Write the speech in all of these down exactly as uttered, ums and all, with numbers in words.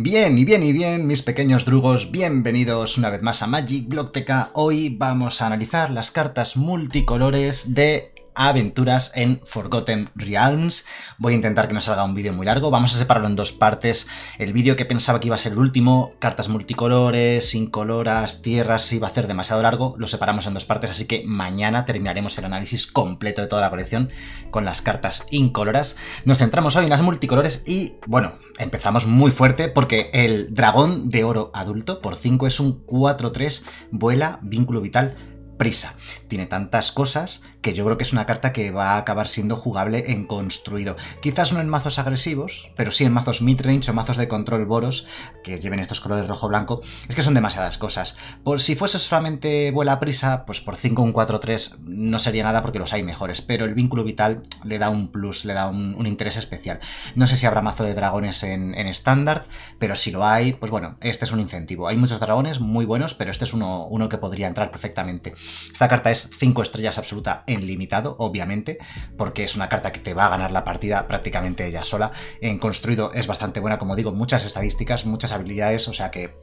Bien, y bien, y bien, mis pequeños drugos, bienvenidos una vez más a Magic Blogteca. Hoy vamos a analizar las cartas multicolores de Aventuras en Forgotten Realms. Voy a intentar que no salga un vídeo muy largo, vamos a separarlo en dos partes. El vídeo que pensaba que iba a ser el último, cartas multicolores, incoloras, tierras, iba a ser demasiado largo, lo separamos en dos partes, así que mañana terminaremos el análisis completo de toda la colección con las cartas incoloras. Nos centramos hoy en las multicolores y, bueno, empezamos muy fuerte porque el dragón de oro adulto por cinco es un cuatro tres, vuela, vínculo vital, prisa. Tiene tantas cosas que yo creo que es una carta que va a acabar siendo jugable en construido. Quizás no en mazos agresivos, pero sí en mazos midrange o mazos de control boros que lleven estos colores rojo-blanco. Es que son demasiadas cosas. Por si fuese solamente vuela prisa, pues por cinco, un cuatro tres no sería nada porque los hay mejores, pero el vínculo vital le da un plus, le da un, un interés especial. No sé si habrá mazo de dragones en estándar, pero si lo hay, pues bueno, este es un incentivo. Hay muchos dragones muy buenos, pero este es uno, uno que podría entrar perfectamente. Esta carta es cinco estrellas absoluta en limitado, obviamente, porque es una carta que te va a ganar la partida prácticamente ella sola. En construido es bastante buena, como digo, muchas estadísticas, muchas habilidades, o sea que...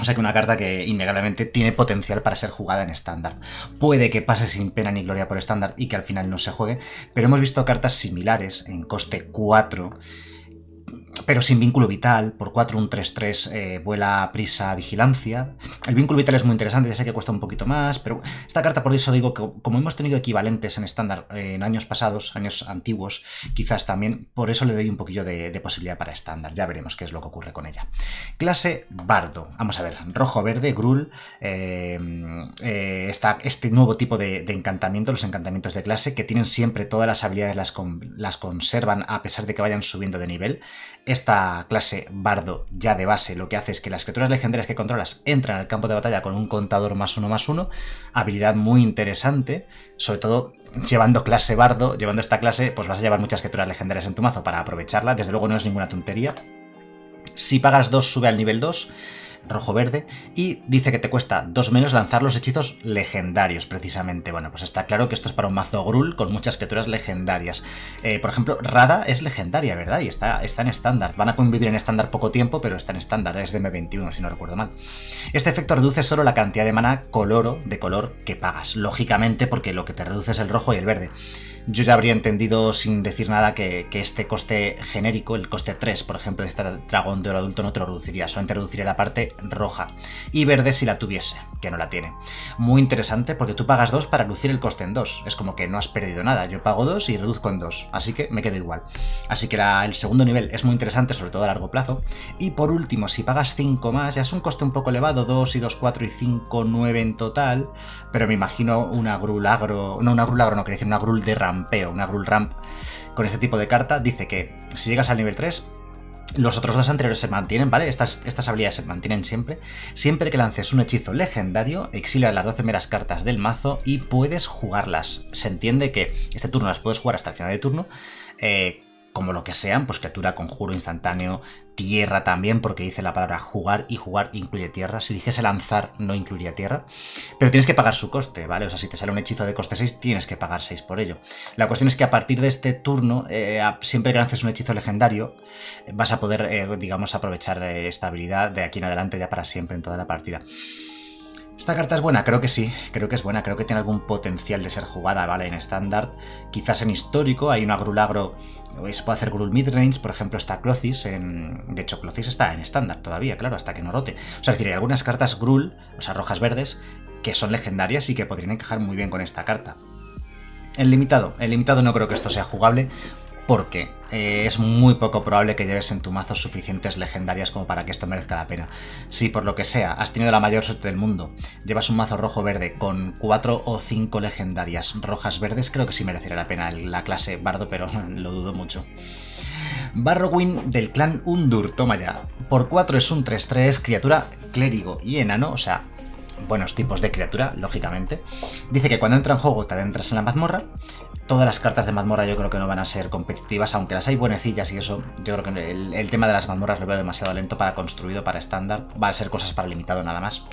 O sea que una carta que innegablemente tiene potencial para ser jugada en estándar. Puede que pase sin pena ni gloria por estándar y que al final no se juegue, pero hemos visto cartas similares en coste cuatro... pero sin vínculo vital, por cuatro, un tres tres, eh, vuela, prisa, vigilancia. El vínculo vital es muy interesante, ya sé que cuesta un poquito más, pero esta carta, por eso digo, que como hemos tenido equivalentes en estándar eh, en años pasados, años antiguos, quizás también, por eso le doy un poquillo de, de posibilidad para estándar, ya veremos qué es lo que ocurre con ella. Clase bardo, vamos a ver, rojo-verde, grul, eh, eh, esta, este nuevo tipo de, de encantamiento, los encantamientos de clase, que tienen siempre todas las habilidades, las, con, las conservan a pesar de que vayan subiendo de nivel. Esta clase bardo ya de base lo que hace es que las criaturas legendarias que controlas entran al campo de batalla con un contador más uno más uno, habilidad muy interesante, sobre todo llevando clase bardo, llevando esta clase, pues vas a llevar muchas criaturas legendarias en tu mazo para aprovecharla, desde luego no es ninguna tontería. Si pagas dos sube al nivel dos, rojo-verde, y dice que te cuesta dos menos lanzar los hechizos legendarios, precisamente. Bueno, pues está claro que esto es para un mazo grul con muchas criaturas legendarias. Eh, por ejemplo, Rada es legendaria, ¿verdad? Y está, está en estándar. Van a convivir en estándar poco tiempo, pero está en estándar. Es de eme veintiuno, si no recuerdo mal. Este efecto reduce solo la cantidad de mana coloro de color que pagas. Lógicamente, porque lo que te reduce es el rojo y el verde. Yo ya habría entendido sin decir nada que, que este coste genérico, el coste tres, por ejemplo, de este dragón de oro adulto no te lo reduciría, solamente reduciría la parte roja y verde si la tuviese, que no la tiene. Muy interesante porque tú pagas dos para reducir el coste en dos, es como que no has perdido nada, yo pago dos y reduzco en dos, así que me quedo igual. Así que la, el segundo nivel es muy interesante, sobre todo a largo plazo. Y por último, si pagas cinco más, ya es un coste un poco elevado, dos y dos, cuatro y cinco, nueve en total, pero me imagino una grul agro, no una grul agro, no quería decir una grul de ram. Una Grul Ramp con este tipo de carta dice que si llegas al nivel tres, los otros dos anteriores se mantienen, ¿vale? Estas, estas habilidades se mantienen siempre. Siempre que lances un hechizo legendario, exilias las dos primeras cartas del mazo y puedes jugarlas. Se entiende que este turno las puedes jugar hasta el final de turno, eh, como lo que sean, pues criatura, conjuro instantáneo, tierra también, porque dice la palabra jugar y jugar incluye tierra. Si dijese lanzar no incluiría tierra, pero tienes que pagar su coste, ¿vale? O sea, si te sale un hechizo de coste seis, tienes que pagar seis por ello. La cuestión es que a partir de este turno, eh, siempre que lances un hechizo legendario, vas a poder, eh, digamos, aprovechar esta habilidad de aquí en adelante ya para siempre en toda la partida. ¿Esta carta es buena? Creo que sí, creo que es buena, creo que tiene algún potencial de ser jugada, ¿vale? En estándar, quizás en histórico, hay una grul agro, se puede hacer grul midrange, por ejemplo está Klothys, en... de hecho Klothys está en estándar todavía, claro, hasta que no rote. O sea, es decir, hay algunas cartas grul, o sea, rojas verdes, que son legendarias y que podrían encajar muy bien con esta carta. En limitado, en limitado no creo que esto sea jugable, porque eh, es muy poco probable que lleves en tu mazo suficientes legendarias como para que esto merezca la pena. Si por lo que sea has tenido la mayor suerte del mundo, llevas un mazo rojo-verde con cuatro o cinco legendarias rojas-verdes, creo que sí merecería la pena la clase bardo, pero lo dudo mucho. Barrowin del clan Undur, toma ya. Por cuatro es un tres tres, criatura, clérigo y enano, o sea, buenos tipos de criatura, lógicamente. Dice que cuando entra en juego te adentras en la mazmorra. Todas las cartas de mazmorra yo creo que no van a ser competitivas, aunque las hay buenecillas y eso. Yo creo que el, el tema de las mazmorras lo veo demasiado lento para construido, para estándar. Va a ser cosas para limitado nada más.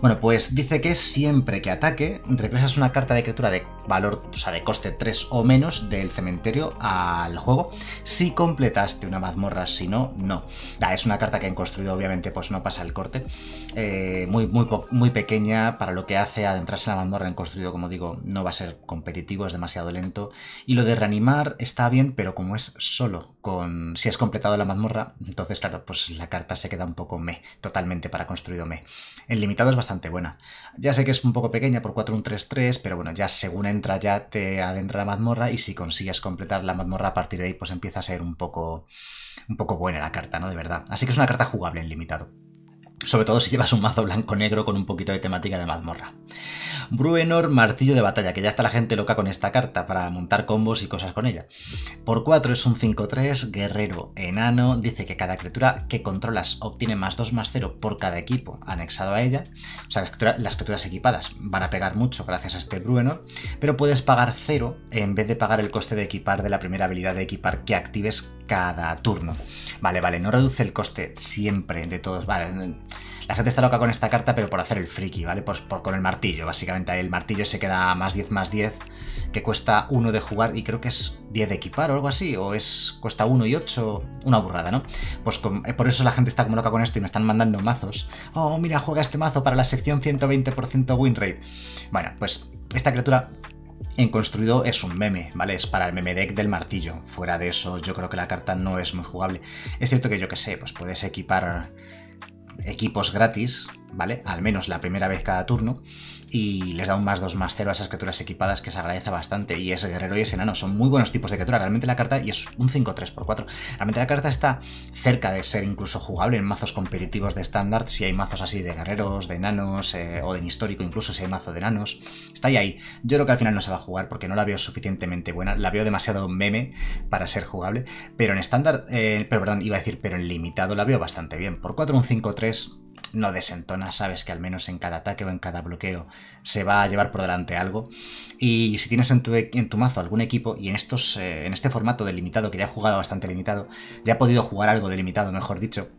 Bueno, pues dice que siempre que ataque, regresas una carta de criatura de valor, o sea, de coste tres o menos del cementerio al juego si completaste una mazmorra, si no, no. Da, es una carta que han construido, obviamente, pues no pasa el corte. Eh, muy, muy, muy pequeña para lo que hace adentrarse en la mazmorra en construido, como digo, no va a ser competitivo, es demasiado lento. Y lo de reanimar está bien, pero como es solo con si has completado la mazmorra, entonces, claro, pues la carta se queda un poco meh, totalmente para construido meh. En limitado es bastante buena. Ya sé que es un poco pequeña, por cuatro, un tres tres, pero bueno, ya según entra ya te adentra la mazmorra y si consigues completar la mazmorra a partir de ahí, pues empieza a ser un poco, un poco buena la carta, ¿no? De verdad. Así que es una carta jugable en limitado. Sobre todo si llevas un mazo blanco-negro con un poquito de temática de mazmorra. Bruenor, Martillo de Batalla, que ya está la gente loca con esta carta para montar combos y cosas con ella. Por cuatro es un cinco tres, guerrero enano, dice que cada criatura que controlas obtiene más dos más cero por cada equipo anexado a ella. O sea, las criaturas, las criaturas equipadas van a pegar mucho gracias a este Bruenor, pero puedes pagar cero en vez de pagar el coste de equipar de la primera habilidad de equipar que actives cada turno. Vale, vale, no reduce el coste siempre de todos, vale. La gente está loca con esta carta, pero por hacer el friki, ¿vale? Por, por con el martillo, básicamente. El martillo se queda más diez más diez, que cuesta uno de jugar y creo que es diez de equipar o algo así, o es cuesta uno y ocho, una burrada, ¿no? Pues con, por eso la gente está como loca con esto y me están mandando mazos. Oh, mira, juega este mazo para la sección ciento veinte por ciento win rate. Bueno, pues esta criatura en construido es un meme, ¿vale? Es para el meme deck del martillo. Fuera de eso, yo creo que la carta no es muy jugable. Es cierto que yo que sé, pues puedes equipar equipos gratis, ¿vale? Al menos la primera vez cada turno, y les da un más dos más cero a esas criaturas equipadas, que se agradece bastante, y ese guerrero y ese enano son muy buenos tipos de criatura, realmente la carta, y es un cinco tres por cuatro, realmente la carta está cerca de ser incluso jugable en mazos competitivos de estándar, si hay mazos así de guerreros, de enanos, eh, o de histórico incluso si hay mazo de enanos, está ahí ahí, yo creo que al final no se va a jugar porque no la veo suficientemente buena, la veo demasiado meme para ser jugable, pero en estándar, eh, pero perdón, iba a decir, pero en limitado la veo bastante bien, por cuatro un cinco tres, no desentona, sabes que al menos en cada ataque o en cada bloqueo se va a llevar por delante algo, y si tienes en tu, en tu mazo algún equipo, y en, estos, eh, en este formato delimitado, que ya he jugado bastante limitado, ya he podido jugar algo delimitado, mejor dicho,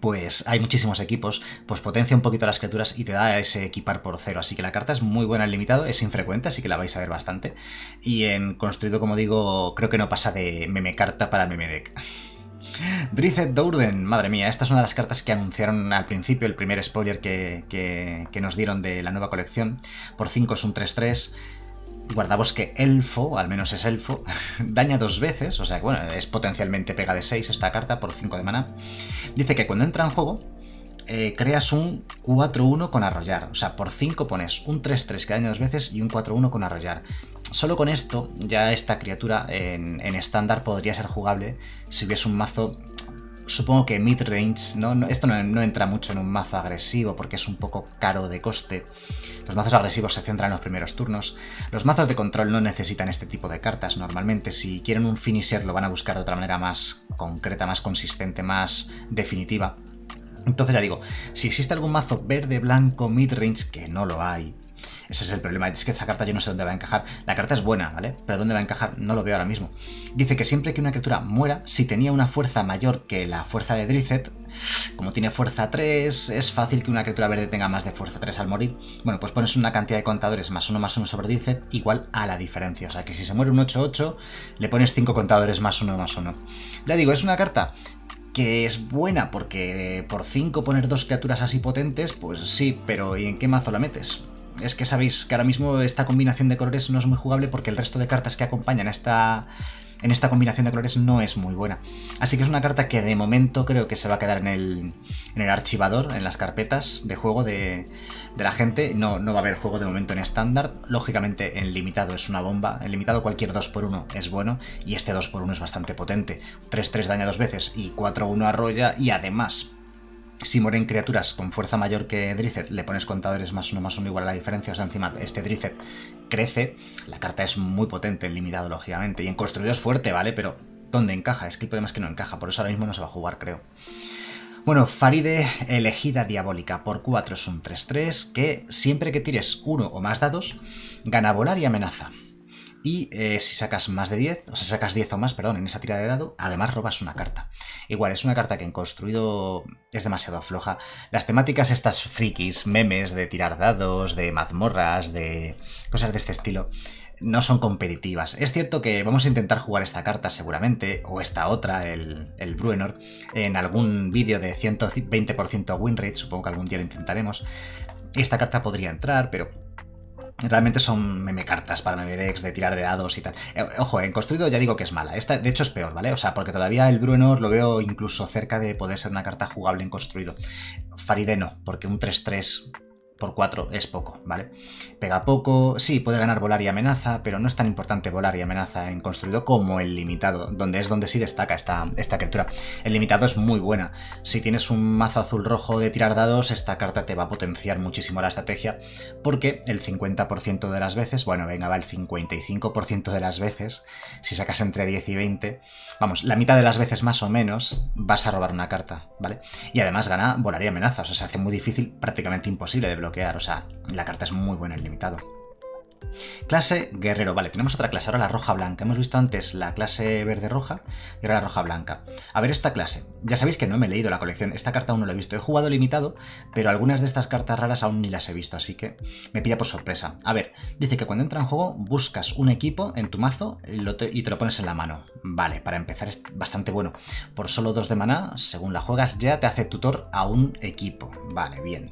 pues hay muchísimos equipos, pues potencia un poquito las criaturas y te da ese equipar por cero, así que la carta es muy buena en limitado, es infrecuente, así que la vais a ver bastante, y en construido, como digo, creo que no pasa de meme carta para meme deck. Drizzt Do'Urden, madre mía, esta es una de las cartas que anunciaron al principio, el primer spoiler que, que, que nos dieron de la nueva colección. Por cinco es un tres tres, guardabosque elfo, al menos es elfo, daña dos veces, o sea que bueno, es potencialmente pega de seis esta carta por cinco de maná. Dice que cuando entra en juego eh, creas un cuatro uno con arrollar, o sea por cinco pones un tres tres que daña dos veces y un cuatro uno con arrollar. Solo con esto, ya esta criatura en estándar podría ser jugable si hubiese un mazo, supongo que mid-range, ¿no? No, esto no, no entra mucho en un mazo agresivo porque es un poco caro de coste. Los mazos agresivos se centran en los primeros turnos. Los mazos de control no necesitan este tipo de cartas normalmente. Si quieren un finisher lo van a buscar de otra manera más concreta, más consistente, más definitiva. Entonces ya digo, si existe algún mazo verde, blanco, mid-range, que no lo hay. Ese es el problema, es que esta carta yo no sé dónde va a encajar. La carta es buena, ¿vale? Pero dónde va a encajar no lo veo ahora mismo. Dice que siempre que una criatura muera, si tenía una fuerza mayor que la fuerza de Drizzt, como tiene fuerza tres, es fácil que una criatura verde tenga más de fuerza tres al morir. Bueno, pues pones una cantidad de contadores más uno más uno sobre Drizzt igual a la diferencia. O sea, que si se muere un ocho ocho, le pones cinco contadores más uno más uno. Ya digo, es una carta que es buena porque por cinco poner dos criaturas así potentes, pues sí, pero ¿y en qué mazo la metes? Es que sabéis que ahora mismo esta combinación de colores no es muy jugable porque el resto de cartas que acompañan a esta, en esta combinación de colores no es muy buena. Así que es una carta que de momento creo que se va a quedar en el, en el archivador, en las carpetas de juego de, de la gente. No, no va a haber juego de momento en estándar. Lógicamente en limitado es una bomba. En limitado cualquier dos por uno es bueno y este dos por uno es bastante potente. tres tres daña dos veces y cuatro uno arrolla y además, si mueren criaturas con fuerza mayor que Drizzt, le pones contadores más uno más uno igual a la diferencia. O sea, encima este Drizzt crece. La carta es muy potente en limitado, lógicamente. Y en construido es fuerte, ¿vale? Pero ¿dónde encaja? Es que el problema es que no encaja. Por eso ahora mismo no se va a jugar, creo. Bueno, Farideh, elegida diabólica, por cuatro es un tres tres, que siempre que tires uno o más dados, gana volar y amenaza. Y eh, si sacas más de diez, o sea, sacas diez o más, perdón, en esa tira de dado, además robas una carta. Igual, es una carta que en construido es demasiado floja. Las temáticas estas frikis, memes de tirar dados, de mazmorras, de cosas de este estilo, no son competitivas. Es cierto que vamos a intentar jugar esta carta seguramente, o esta otra, el, el Bruenor, en algún vídeo de ciento veinte por ciento win rate, supongo que algún día lo intentaremos. Esta carta podría entrar, pero... realmente son meme cartas para meme decks de tirar de dados y tal. Ojo, en construido ya digo que es mala. Esta, de hecho, es peor, ¿vale? O sea, porque todavía el Bruenor lo veo incluso cerca de poder ser una carta jugable en construido. Farideh no, porque un tres tres por cuatro es poco, ¿vale? Pega poco, sí, puede ganar volar y amenaza, pero no es tan importante volar y amenaza en construido como el limitado, donde es donde sí destaca esta, esta criatura. El limitado es muy buena. Si tienes un mazo azul-rojo de tirar dados, esta carta te va a potenciar muchísimo la estrategia, porque el cincuenta por ciento de las veces, bueno, venga, va el cincuenta y cinco por ciento de las veces, si sacas entre diez y veinte, vamos, la mitad de las veces más o menos, vas a robar una carta, ¿vale? Y además gana volar y amenaza, o sea, se hace muy difícil, prácticamente imposible de bloquear. bloquear, o sea, la carta es muy buena en limitado. Clase guerrero, vale, tenemos otra clase, ahora la roja blanca. Hemos visto antes la clase verde roja y ahora la roja blanca. A ver esta clase, ya sabéis que no me he leído la colección, esta carta aún no la he visto, he jugado limitado, pero algunas de estas cartas raras aún ni las he visto, así que me pilla por sorpresa. A ver, dice que cuando entra en juego buscas un equipo en tu mazo y te lo pones en la mano. Vale, para empezar es bastante bueno, por solo dos de maná, según la juegas ya te hace tutor a un equipo, vale, bien.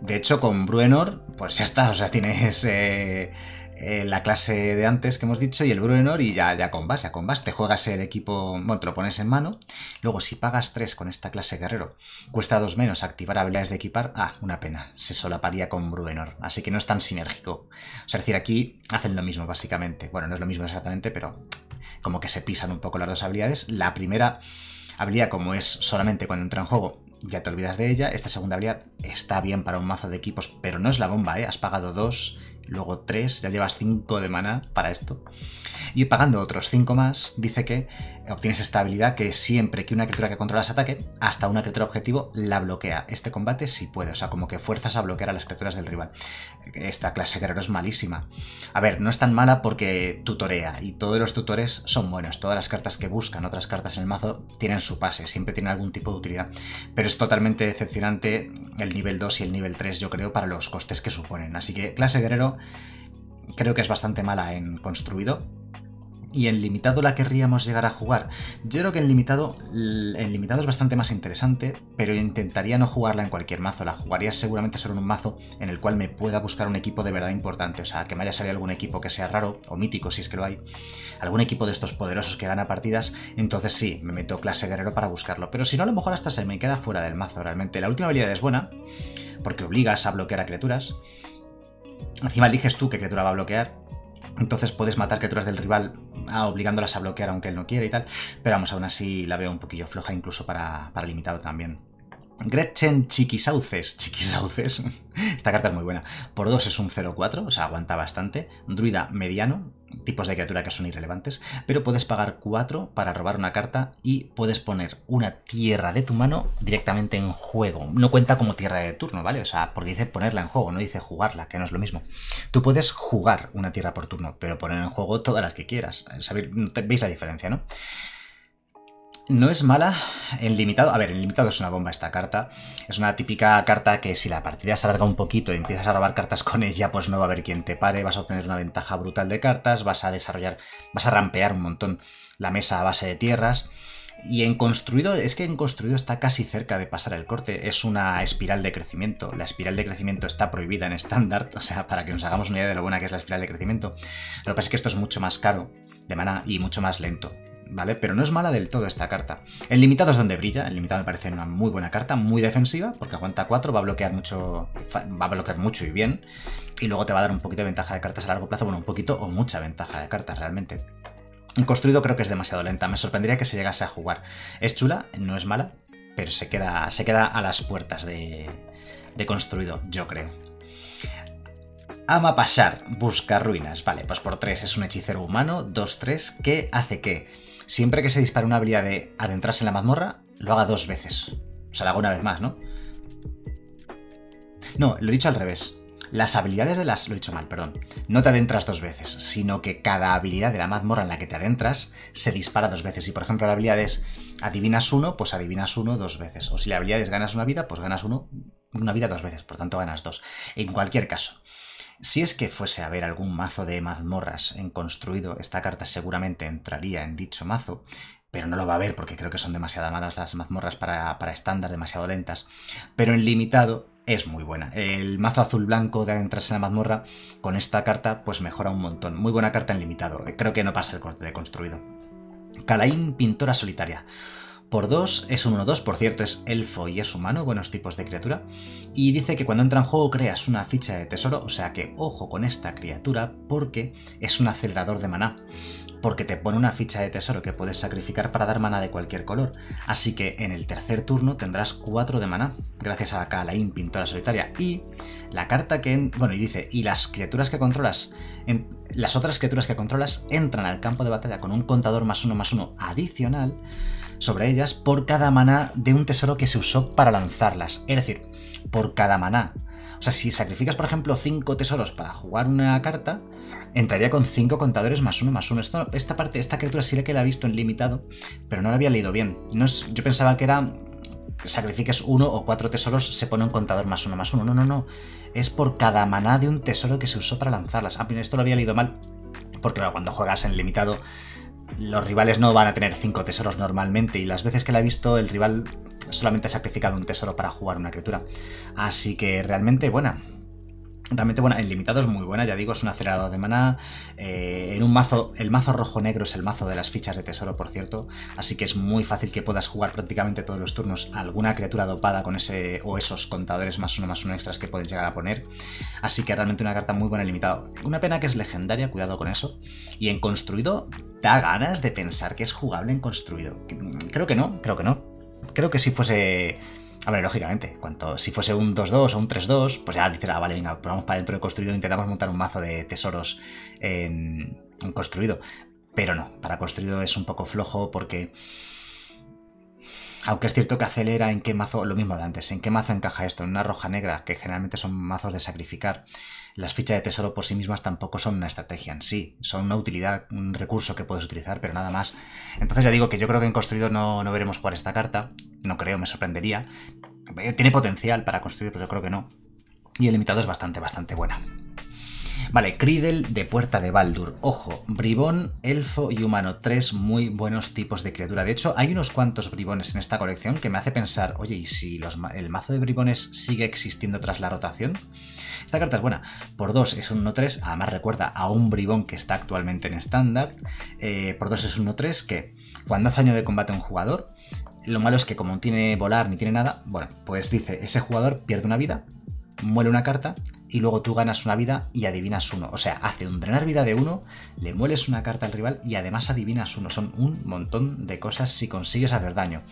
De hecho, con Bruenor, pues ya está, o sea, tienes eh, eh, la clase de antes que hemos dicho y el Bruenor y ya, ya combas, ya combas, te juegas el equipo, bueno, te lo pones en mano. Luego, si pagas tres con esta clase guerrero, cuesta dos menos activar habilidades de equipar, ah, una pena, se solaparía con Bruenor, así que no es tan sinérgico. O sea, es decir, aquí hacen lo mismo, básicamente. Bueno, no es lo mismo exactamente, pero como que se pisan un poco las dos habilidades. La primera habilidad, como es solamente cuando entra en juego, ya te olvidas de ella. Esta segunda habilidad está bien para un mazo de equipos, pero no es la bomba, ¿eh? Has pagado dos, luego tres, ya llevas cinco de maná para esto. Y pagando otros cinco más, dice que obtienes esta habilidad que siempre que una criatura que controlas ataque, hasta una criatura objetivo, la bloquea. Este combate sí puede, o sea, como que fuerzas a bloquear a las criaturas del rival. Esta clase guerrero es malísima. A ver, no es tan mala porque tutorea, y todos los tutores son buenos. Todas las cartas que buscan otras cartas en el mazo tienen su pase, siempre tienen algún tipo de utilidad. Pero es totalmente decepcionante el nivel dos y el nivel tres, yo creo, para los costes que suponen. Así que clase guerrero creo que es bastante mala en construido. Y en limitado la querríamos llegar a jugar. Yo creo que en limitado, en limitado es bastante más interesante, pero intentaría no jugarla en cualquier mazo. La jugaría seguramente solo en un mazo en el cual me pueda buscar un equipo de verdad importante. O sea, que me haya salido algún equipo que sea raro o mítico, si es que lo hay. Algún equipo de estos poderosos que gana partidas. Entonces sí, me meto clase guerrero para buscarlo. Pero si no, a lo mejor hasta se me queda fuera del mazo realmente. La última habilidad es buena, porque obligas a bloquear a criaturas. Encima eliges tú qué criatura va a bloquear. Entonces puedes matar criaturas del rival ah, obligándolas a bloquear aunque él no quiere y tal. Pero vamos, aún así la veo un poquillo floja incluso para, para limitado también. Gretchen Chiquisauces. Chiquisauces. Esta carta es muy buena. Por dos es un cero cuatro, o sea, aguanta bastante. Druida mediano, tipos de criatura que son irrelevantes. Pero puedes pagar cuatro para robar una carta y puedes poner una tierra de tu mano directamente en juego. No cuenta como tierra de turno, ¿vale? O sea, porque dice ponerla en juego, no dice jugarla, que no es lo mismo. Tú puedes jugar una tierra por turno, pero poner en juego todas las que quieras. ¿Veis la diferencia, no? No es mala en limitado. A ver, en limitado es una bomba esta carta. Es una típica carta que si la partida se alarga un poquito y empiezas a robar cartas con ella, pues no va a haber quien te pare, vas a obtener una ventaja brutal de cartas, vas a desarrollar, vas a rampear un montón la mesa a base de tierras. Y en construido, es que en construido está casi cerca de pasar el corte, es una espiral de crecimiento. La espiral de crecimiento está prohibida en estándar, o sea, para que nos hagamos una idea de lo buena que es la espiral de crecimiento. Lo que pasa es que esto es mucho más caro de maná y mucho más lento. ¿Vale? Pero no es mala del todo esta carta. El limitado es donde brilla. El limitado me parece una muy buena carta, muy defensiva, porque aguanta cuatro, va a bloquear mucho, va a bloquear mucho y bien. Y luego te va a dar un poquito de ventaja de cartas a largo plazo. Bueno, un poquito o mucha ventaja de cartas realmente. En construido creo que es demasiado lenta. Me sorprendería que se llegase a jugar. Es chula, no es mala, pero se queda, se queda a las puertas de, de construido, yo creo. Ama pasar, busca ruinas. Vale, pues por tres es un hechicero humano, dos tres, que hace que siempre que se dispare una habilidad de adentrarse en la mazmorra, lo haga dos veces. O sea, lo hago una vez más, ¿no? No, lo he dicho al revés. Las habilidades de las... Lo he dicho mal, perdón. No te adentras dos veces, sino que cada habilidad de la mazmorra en la que te adentras se dispara dos veces. Y, por ejemplo, la habilidad es adivinas uno, pues adivinas uno dos veces. O si la habilidad es ganas una vida, pues ganas uno, una vida dos veces. Por tanto, ganas dos. En cualquier caso, si es que fuese a haber algún mazo de mazmorras en construido, esta carta seguramente entraría en dicho mazo, pero no lo va a haber porque creo que son demasiado malas las mazmorras para, para estándar, demasiado lentas. Pero en limitado es muy buena. El mazo azul-blanco de adentrarse en la mazmorra con esta carta pues mejora un montón. Muy buena carta en limitado. Creo que no pasa el corte de construido. Kalain, pintora solitaria. Por dos, es un uno dos, por cierto, es elfo y es humano, buenos tipos de criatura. Y dice que cuando entra en juego creas una ficha de tesoro, o sea que ojo con esta criatura porque es un acelerador de maná. Porque te pone una ficha de tesoro que puedes sacrificar para dar maná de cualquier color. Así que en el tercer turno tendrás cuatro de maná, gracias a Kalain, pintora solitaria. Y la carta que... En... Bueno, y dice, y las criaturas que controlas... En... Las otras criaturas que controlas entran al campo de batalla con un contador más uno más uno adicional sobre ellas por cada maná de un tesoro que se usó para lanzarlas. Es decir, por cada maná. O sea, si sacrificas, por ejemplo, cinco tesoros para jugar una carta, entraría con cinco contadores más uno más uno. Esto, esta parte, esta criatura sí que la he visto en limitado, pero no la había leído bien. No es, yo pensaba que era que sacrifiques uno o cuatro tesoros, se pone un contador más uno más uno. No, no, no. Es por cada maná de un tesoro que se usó para lanzarlas. Ah, esto lo había leído mal, porque claro, cuando juegas en limitado, los rivales no van a tener cinco tesoros normalmente, y las veces que la he visto el rival solamente ha sacrificado un tesoro para jugar una criatura. Así que realmente buena. Realmente buena. En limitado es muy buena, ya digo, es un acelerador de maná. Eh, en un mazo, el mazo rojo-negro es el mazo de las fichas de tesoro, por cierto. Así que es muy fácil que puedas jugar prácticamente todos los turnos a alguna criatura dopada con ese o esos contadores más uno más uno extras que puedes llegar a poner. Así que realmente una carta muy buena en limitado. Una pena que es legendaria, cuidado con eso. Y en construido, da ganas de pensar que es jugable en construido. Creo que no, creo que no. Creo que si fuese... A ver, lógicamente, cuanto, si fuese un dos dos o un tres dos, pues ya dices, ah, vale, venga, vamos para dentro de construido, intentamos montar un mazo de tesoros en, en construido. Pero no, para construido es un poco flojo porque... Aunque es cierto que acelera en qué mazo, lo mismo de antes, en qué mazo encaja esto, en una roja negra, que generalmente son mazos de sacrificar. Las fichas de tesoro por sí mismas tampoco son una estrategia en sí, son una utilidad, un recurso que puedes utilizar, pero nada más. Entonces ya digo que yo creo que en construido no, no veremos jugar esta carta, no creo, me sorprendería. Tiene potencial para construir, pero yo creo que no. Y el limitado es bastante, bastante buena. Vale, Cridel de Puerta de Baldur. Ojo, bribón, elfo y humano. Tres muy buenos tipos de criatura. De hecho, hay unos cuantos bribones en esta colección que me hace pensar, oye, ¿y si los ma el mazo de bribones sigue existiendo tras la rotación? Esta carta es buena. Por dos es un uno tres, además recuerda a un bribón que está actualmente en estándar. Eh, por dos es un uno tres que cuando hace daño de combate a un jugador, lo malo es que como no tiene volar ni tiene nada, bueno, pues dice, ese jugador pierde una vida, muele una carta y luego tú ganas una vida y adivinas uno. O sea, hace un drenar vida de uno, le mueles una carta al rival y además adivinas uno. Son un montón de cosas si consigues hacer daño.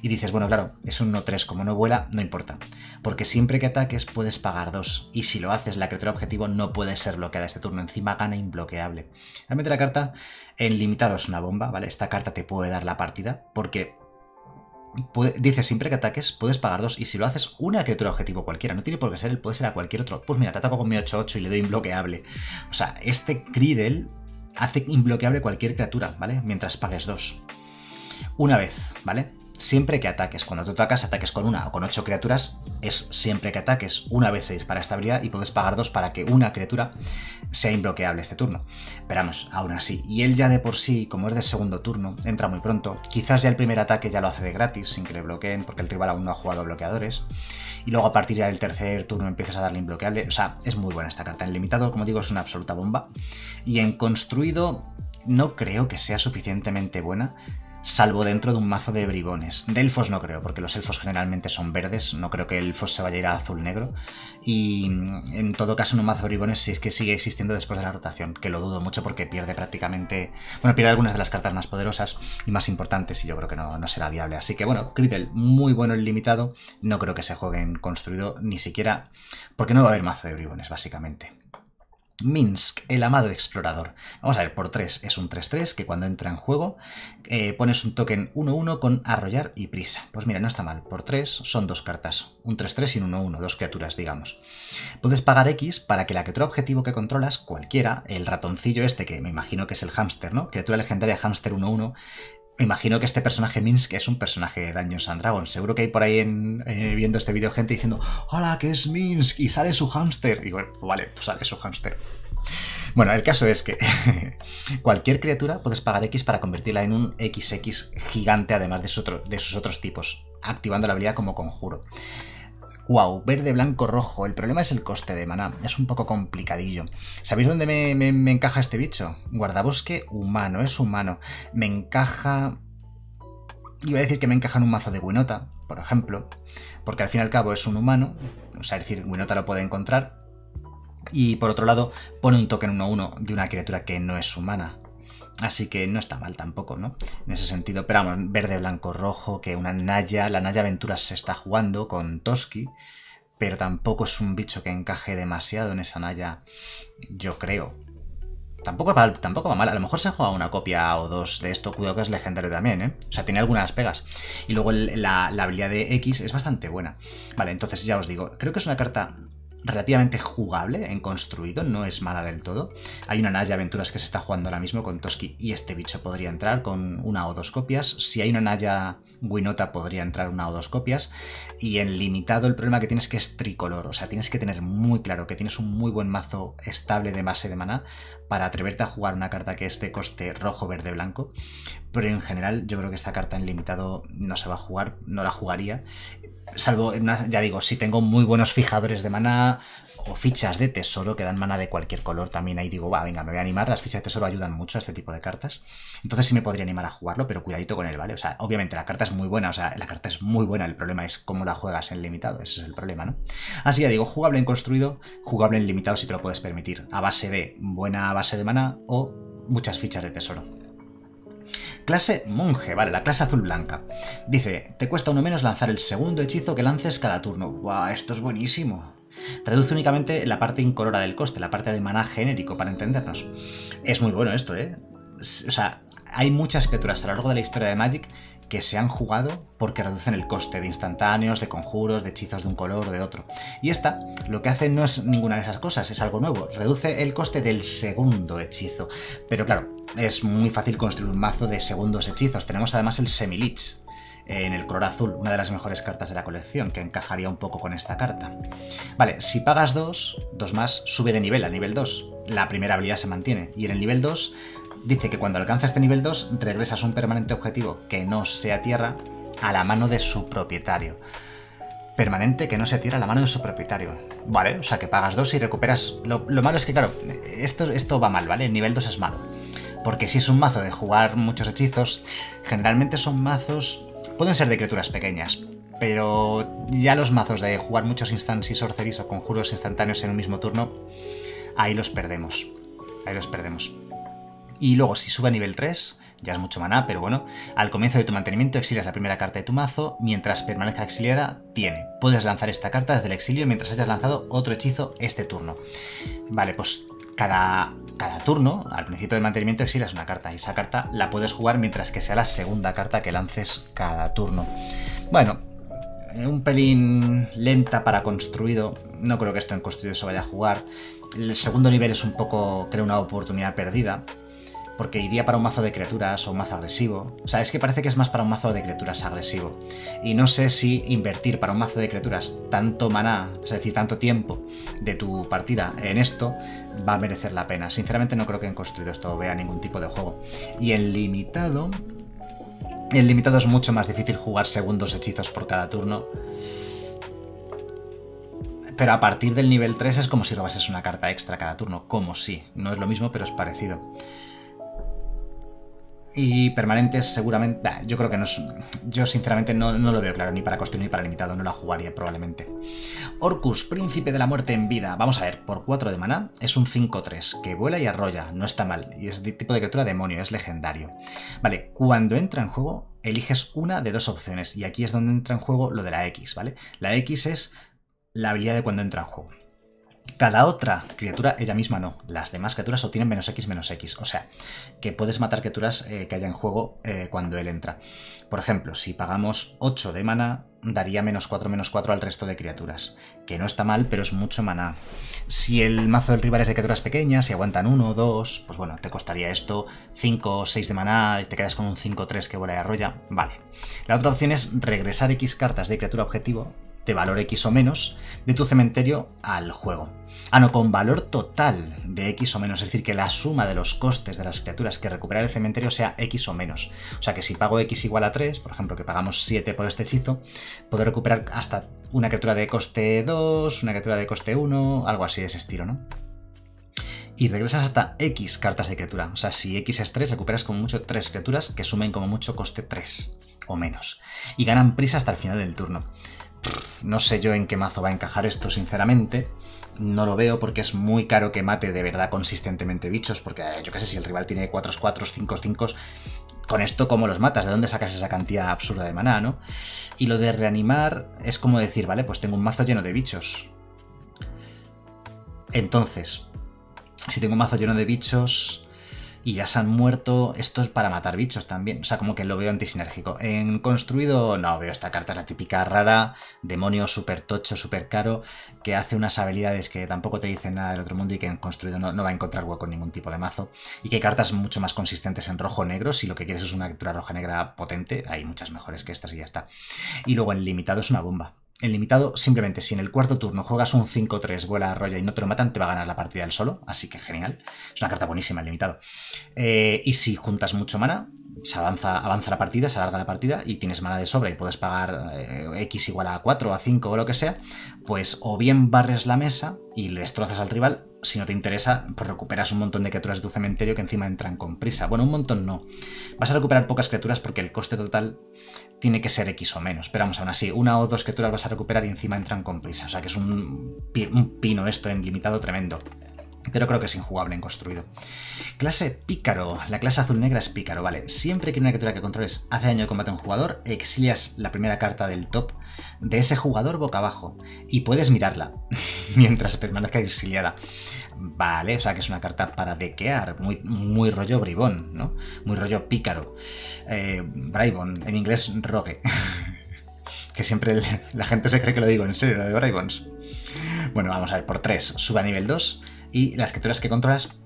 Y dices, bueno, claro, es un uno tres, como no vuela, no importa. Porque siempre que ataques puedes pagar dos. Y si lo haces, la criatura objetivo no puede ser bloqueada este turno. Encima gana inbloqueable. Realmente la carta en limitado es una bomba, ¿vale? Esta carta te puede dar la partida porque... Dice, siempre que ataques puedes pagar dos. Y si lo haces, una criatura objetivo cualquiera. No tiene por qué ser él, puede ser a cualquier otro. Pues mira, te ataco con mi ocho ocho y le doy imbloqueable. O sea, este Cridel hace imbloqueable cualquier criatura, ¿vale? Mientras pagues dos. Una vez, ¿vale? Siempre que ataques. Cuando tú atacas, ataques con una o con ocho criaturas. Es siempre que ataques. Una vez se dispara esta habilidad y puedes pagar dos para que una criatura sea imbloqueable este turno. Pero vamos, aún así. Y él ya de por sí, como es de segundo turno, entra muy pronto. Quizás ya el primer ataque ya lo hace de gratis, sin que le bloqueen, porque el rival aún no ha jugado bloqueadores. Y luego a partir ya del tercer turno empiezas a darle imbloqueable. O sea, es muy buena esta carta. En limitado, como digo, es una absoluta bomba. Y en construido, no creo que sea suficientemente buena. Salvo dentro de un mazo de bribones. De elfos no creo, porque los elfos generalmente son verdes. No creo que elfos se vaya a ir a azul-negro. Y en todo caso en un mazo de bribones si es que sigue existiendo después de la rotación. Que lo dudo mucho porque pierde prácticamente... Bueno, pierde algunas de las cartas más poderosas y más importantes. Y yo creo que no, no será viable. Así que bueno, Cridel muy bueno en limitado. No creo que se juegue en construido ni siquiera... Porque no va a haber mazo de bribones, básicamente. Minsk, el amado explorador. Vamos a ver, por tres. Es un tres tres que cuando entra en juego eh, pones un token uno uno con arrollar y prisa. Pues mira, no está mal. Por tres son dos cartas. Un tres tres y un uno uno, dos criaturas, digamos. Puedes pagar X para que la criatura objetivo que controlas, cualquiera, el ratoncillo este, que me imagino que es el hámster, ¿no? Criatura legendaria hámster uno uno. Me imagino que este personaje Minsk es un personaje de Dungeons and Dragons. Seguro que hay por ahí en, eh, viendo este vídeo gente diciendo ¡Hola, que es Minsk! Y sale su hámster. Digo, bueno, vale, pues sale su hámster. Bueno, el caso es que cualquier criatura puedes pagar X para convertirla en un equis equis gigante, además de sus, otro, de sus otros tipos, activando la habilidad como conjuro. Wow, verde, blanco, rojo. El problema es el coste de maná. Es un poco complicadillo. ¿Sabéis dónde me, me, me encaja este bicho? Guardabosque humano, es humano. Me encaja... Iba a decir que me encaja en un mazo de Winota, por ejemplo. Porque al fin y al cabo es un humano. O sea, es decir, Winota lo puede encontrar. Y por otro lado, pone un token uno uno de una criatura que no es humana. Así que no está mal tampoco, ¿no? En ese sentido, pero vamos, verde, blanco, rojo, que una Naya, la Naya Aventuras se está jugando con Toski, pero tampoco es un bicho que encaje demasiado en esa Naya, yo creo. Tampoco va, tampoco va mal, a lo mejor se ha jugado una copia o dos de esto, cuidado que es legendario también, ¿eh? O sea, tiene algunas pegas. Y luego el, la, la habilidad de X es bastante buena. Vale, entonces ya os digo, creo que es una carta... relativamente jugable en construido, no es mala del todo. Hay una Naya Aventuras que se está jugando ahora mismo con Toski y este bicho podría entrar con una o dos copias. Si hay una Naya Winota podría entrar una o dos copias. Y en limitado el problema que tienes que es tricolor, o sea, tienes que tener muy claro que tienes un muy buen mazo estable de base de maná para atreverte a jugar una carta que es de coste rojo, verde, blanco. Pero en general yo creo que esta carta en limitado no se va a jugar, no la jugaría. Salvo, ya digo, si tengo muy buenos fijadores de maná o fichas de tesoro que dan maná de cualquier color también, ahí digo, va, venga, me voy a animar. Las fichas de tesoro ayudan mucho a este tipo de cartas. Entonces sí me podría animar a jugarlo, pero cuidadito con él, ¿vale? O sea, obviamente la carta es muy buena, o sea, la carta es muy buena. El problema es cómo la juegas en limitado, ese es el problema, ¿no? Así ya digo, jugable en construido, jugable en limitado si te lo puedes permitir. A base de buena base de maná o muchas fichas de tesoro. Clase monje, vale, la clase azul blanca. Dice, te cuesta uno menos lanzar el segundo hechizo que lances cada turno. ¡Guau! Esto es buenísimo. Reduce únicamente la parte incolora del coste, la parte de maná genérico, para entendernos. Es muy bueno esto, ¿eh? O sea, hay muchas criaturas a lo largo de la historia de Magic que se han jugado porque reducen el coste de instantáneos, de conjuros, de hechizos de un color, de otro. Y esta lo que hace no es ninguna de esas cosas, es algo nuevo. Reduce el coste del segundo hechizo. Pero claro, es muy fácil construir un mazo de segundos hechizos. Tenemos además el Semilich en el color azul, una de las mejores cartas de la colección, que encajaría un poco con esta carta. Vale, si pagas dos, dos más, sube de nivel al nivel dos. La primera habilidad se mantiene. Y en el nivel dos... dice que cuando alcanza este nivel dos, regresas un permanente objetivo que no sea tierra a la mano de su propietario. Permanente que no sea tierra a la mano de su propietario. Vale, o sea que pagas dos y recuperas... Lo, lo malo es que, claro, esto, esto va mal, ¿vale? El nivel dos es malo. Porque si es un mazo de jugar muchos hechizos, generalmente son mazos... pueden ser de criaturas pequeñas, pero ya los mazos de jugar muchos instants y sorceries o conjuros instantáneos en un mismo turno, ahí los perdemos. Ahí los perdemos. Y luego, si sube a nivel tres, ya es mucho maná, pero bueno, al comienzo de tu mantenimiento exilias la primera carta de tu mazo, mientras permanezca exiliada, tiene. Puedes lanzar esta carta desde el exilio mientras hayas lanzado otro hechizo este turno. Vale, pues cada, cada turno, al principio del mantenimiento, exilias una carta, y esa carta la puedes jugar mientras que sea la segunda carta que lances cada turno. Bueno, un pelín lenta para construido, no creo que esto en construido se vaya a jugar. El segundo nivel es un poco, creo, una oportunidad perdida. Porque iría para un mazo de criaturas o un mazo agresivo. O sea, es que parece que es más para un mazo de criaturas agresivo. Y no sé si invertir para un mazo de criaturas tanto maná, es decir, tanto tiempo de tu partida en esto, va a merecer la pena. Sinceramente no creo que en construido esto vea ningún tipo de juego. Y en limitado... en limitado es mucho más difícil jugar segundos hechizos por cada turno. Pero a partir del nivel tres es como si robases una carta extra cada turno. Como si. No es lo mismo, pero es parecido. Y permanentes seguramente... Bah, yo creo que no es... Yo sinceramente no, no lo veo claro, ni para coste ni para limitado, no la jugaría probablemente. Orcus, príncipe de la muerte en vida. Vamos a ver, por cuatro de maná es un cinco tres, que vuela y arrolla, no está mal. Y es de tipo de criatura demonio, es legendario. Vale, cuando entra en juego, eliges una de dos opciones. Y aquí es donde entra en juego lo de la X, ¿vale? La X es la habilidad de cuando entra en juego. Cada otra criatura, ella misma no. Las demás criaturas obtienen menos X, menos X. O sea, que puedes matar criaturas eh, que haya en juego eh, cuando él entra. Por ejemplo, si pagamos ocho de maná, daría menos cuatro, menos cuatro al resto de criaturas. Que no está mal, pero es mucho maná. Si el mazo del rival es de criaturas pequeñas, si aguantan uno o dos, pues bueno, te costaría esto cinco o seis de maná y te quedas con un cinco tres que vuela y arrolla. Vale. La otra opción es regresar X cartas de criatura objetivo de valor X o menos de tu cementerio al juego. Ah, no, con valor total de X o menos, es decir, que la suma de los costes de las criaturas que recupera el cementerio sea X o menos. O sea que si pago X igual a tres, por ejemplo, que pagamos siete por este hechizo, puedo recuperar hasta una criatura de coste dos, una criatura de coste uno, algo así de ese estilo, ¿no? Y regresas hasta X cartas de criatura. O sea, si X es tres, recuperas como mucho tres criaturas que sumen como mucho coste tres o menos. Y ganan prisa hasta el final del turno. No sé yo en qué mazo va a encajar esto, sinceramente. No lo veo porque es muy caro que mate de verdad consistentemente bichos, porque yo qué sé, si el rival tiene cuatro cuatro, cinco cinco, con esto ¿cómo los matas? ¿De dónde sacas esa cantidad absurda de maná, no? Y lo de reanimar es como decir, vale, pues tengo un mazo lleno de bichos. Entonces, si tengo un mazo lleno de bichos y ya se han muerto, esto es para matar bichos también. O sea, como que lo veo antisinérgico. En construido, no, veo esta carta, es la típica rara, demonio súper tocho, súper caro, que hace unas habilidades que tampoco te dicen nada del otro mundo y que en construido no, no va a encontrar hueco en ningún tipo de mazo. Y que hay cartas mucho más consistentes en rojo-negro. Si lo que quieres es una criatura roja-negra potente, hay muchas mejores que estas y ya está. Y luego en limitado es una bomba. En limitado, simplemente si en el cuarto turno juegas un cinco tres, vuela, arrolla y no te lo matan, te va a ganar la partida él solo, así que genial. Es una carta buenísima en limitado. Eh, y si juntas mucho mana, se avanza, avanza la partida, se alarga la partida y tienes mana de sobra y puedes pagar eh, X igual a cuatro, a cinco o lo que sea, pues o bien barres la mesa y le destrozas al rival. Si no te interesa, pues recuperas un montón de criaturas de tu cementerio que encima entran con prisa. Bueno, un montón no. Vas a recuperar pocas criaturas porque el coste total tiene que ser X o menos. Pero vamos, aún así, una o dos criaturas vas a recuperar y encima entran con prisa. O sea que es un, un pino esto en limitado tremendo. Pero creo que es injugable en construido. Clase pícaro. La clase azul-negra es pícaro, vale. Siempre que una criatura que controles hace daño de combate a un jugador, exilias la primera carta del top de ese jugador boca abajo. Y puedes mirarla mientras permanezca exiliada. Vale, o sea que es una carta para dequear. Muy, muy rollo bribón, ¿no? Muy rollo pícaro. Eh, bribón, en inglés rogue. Que siempre el, la gente se cree que lo digo en serio, lo de bribons. Bueno, vamos a ver, por tres. Sube a nivel dos. Y las criaturas que controlas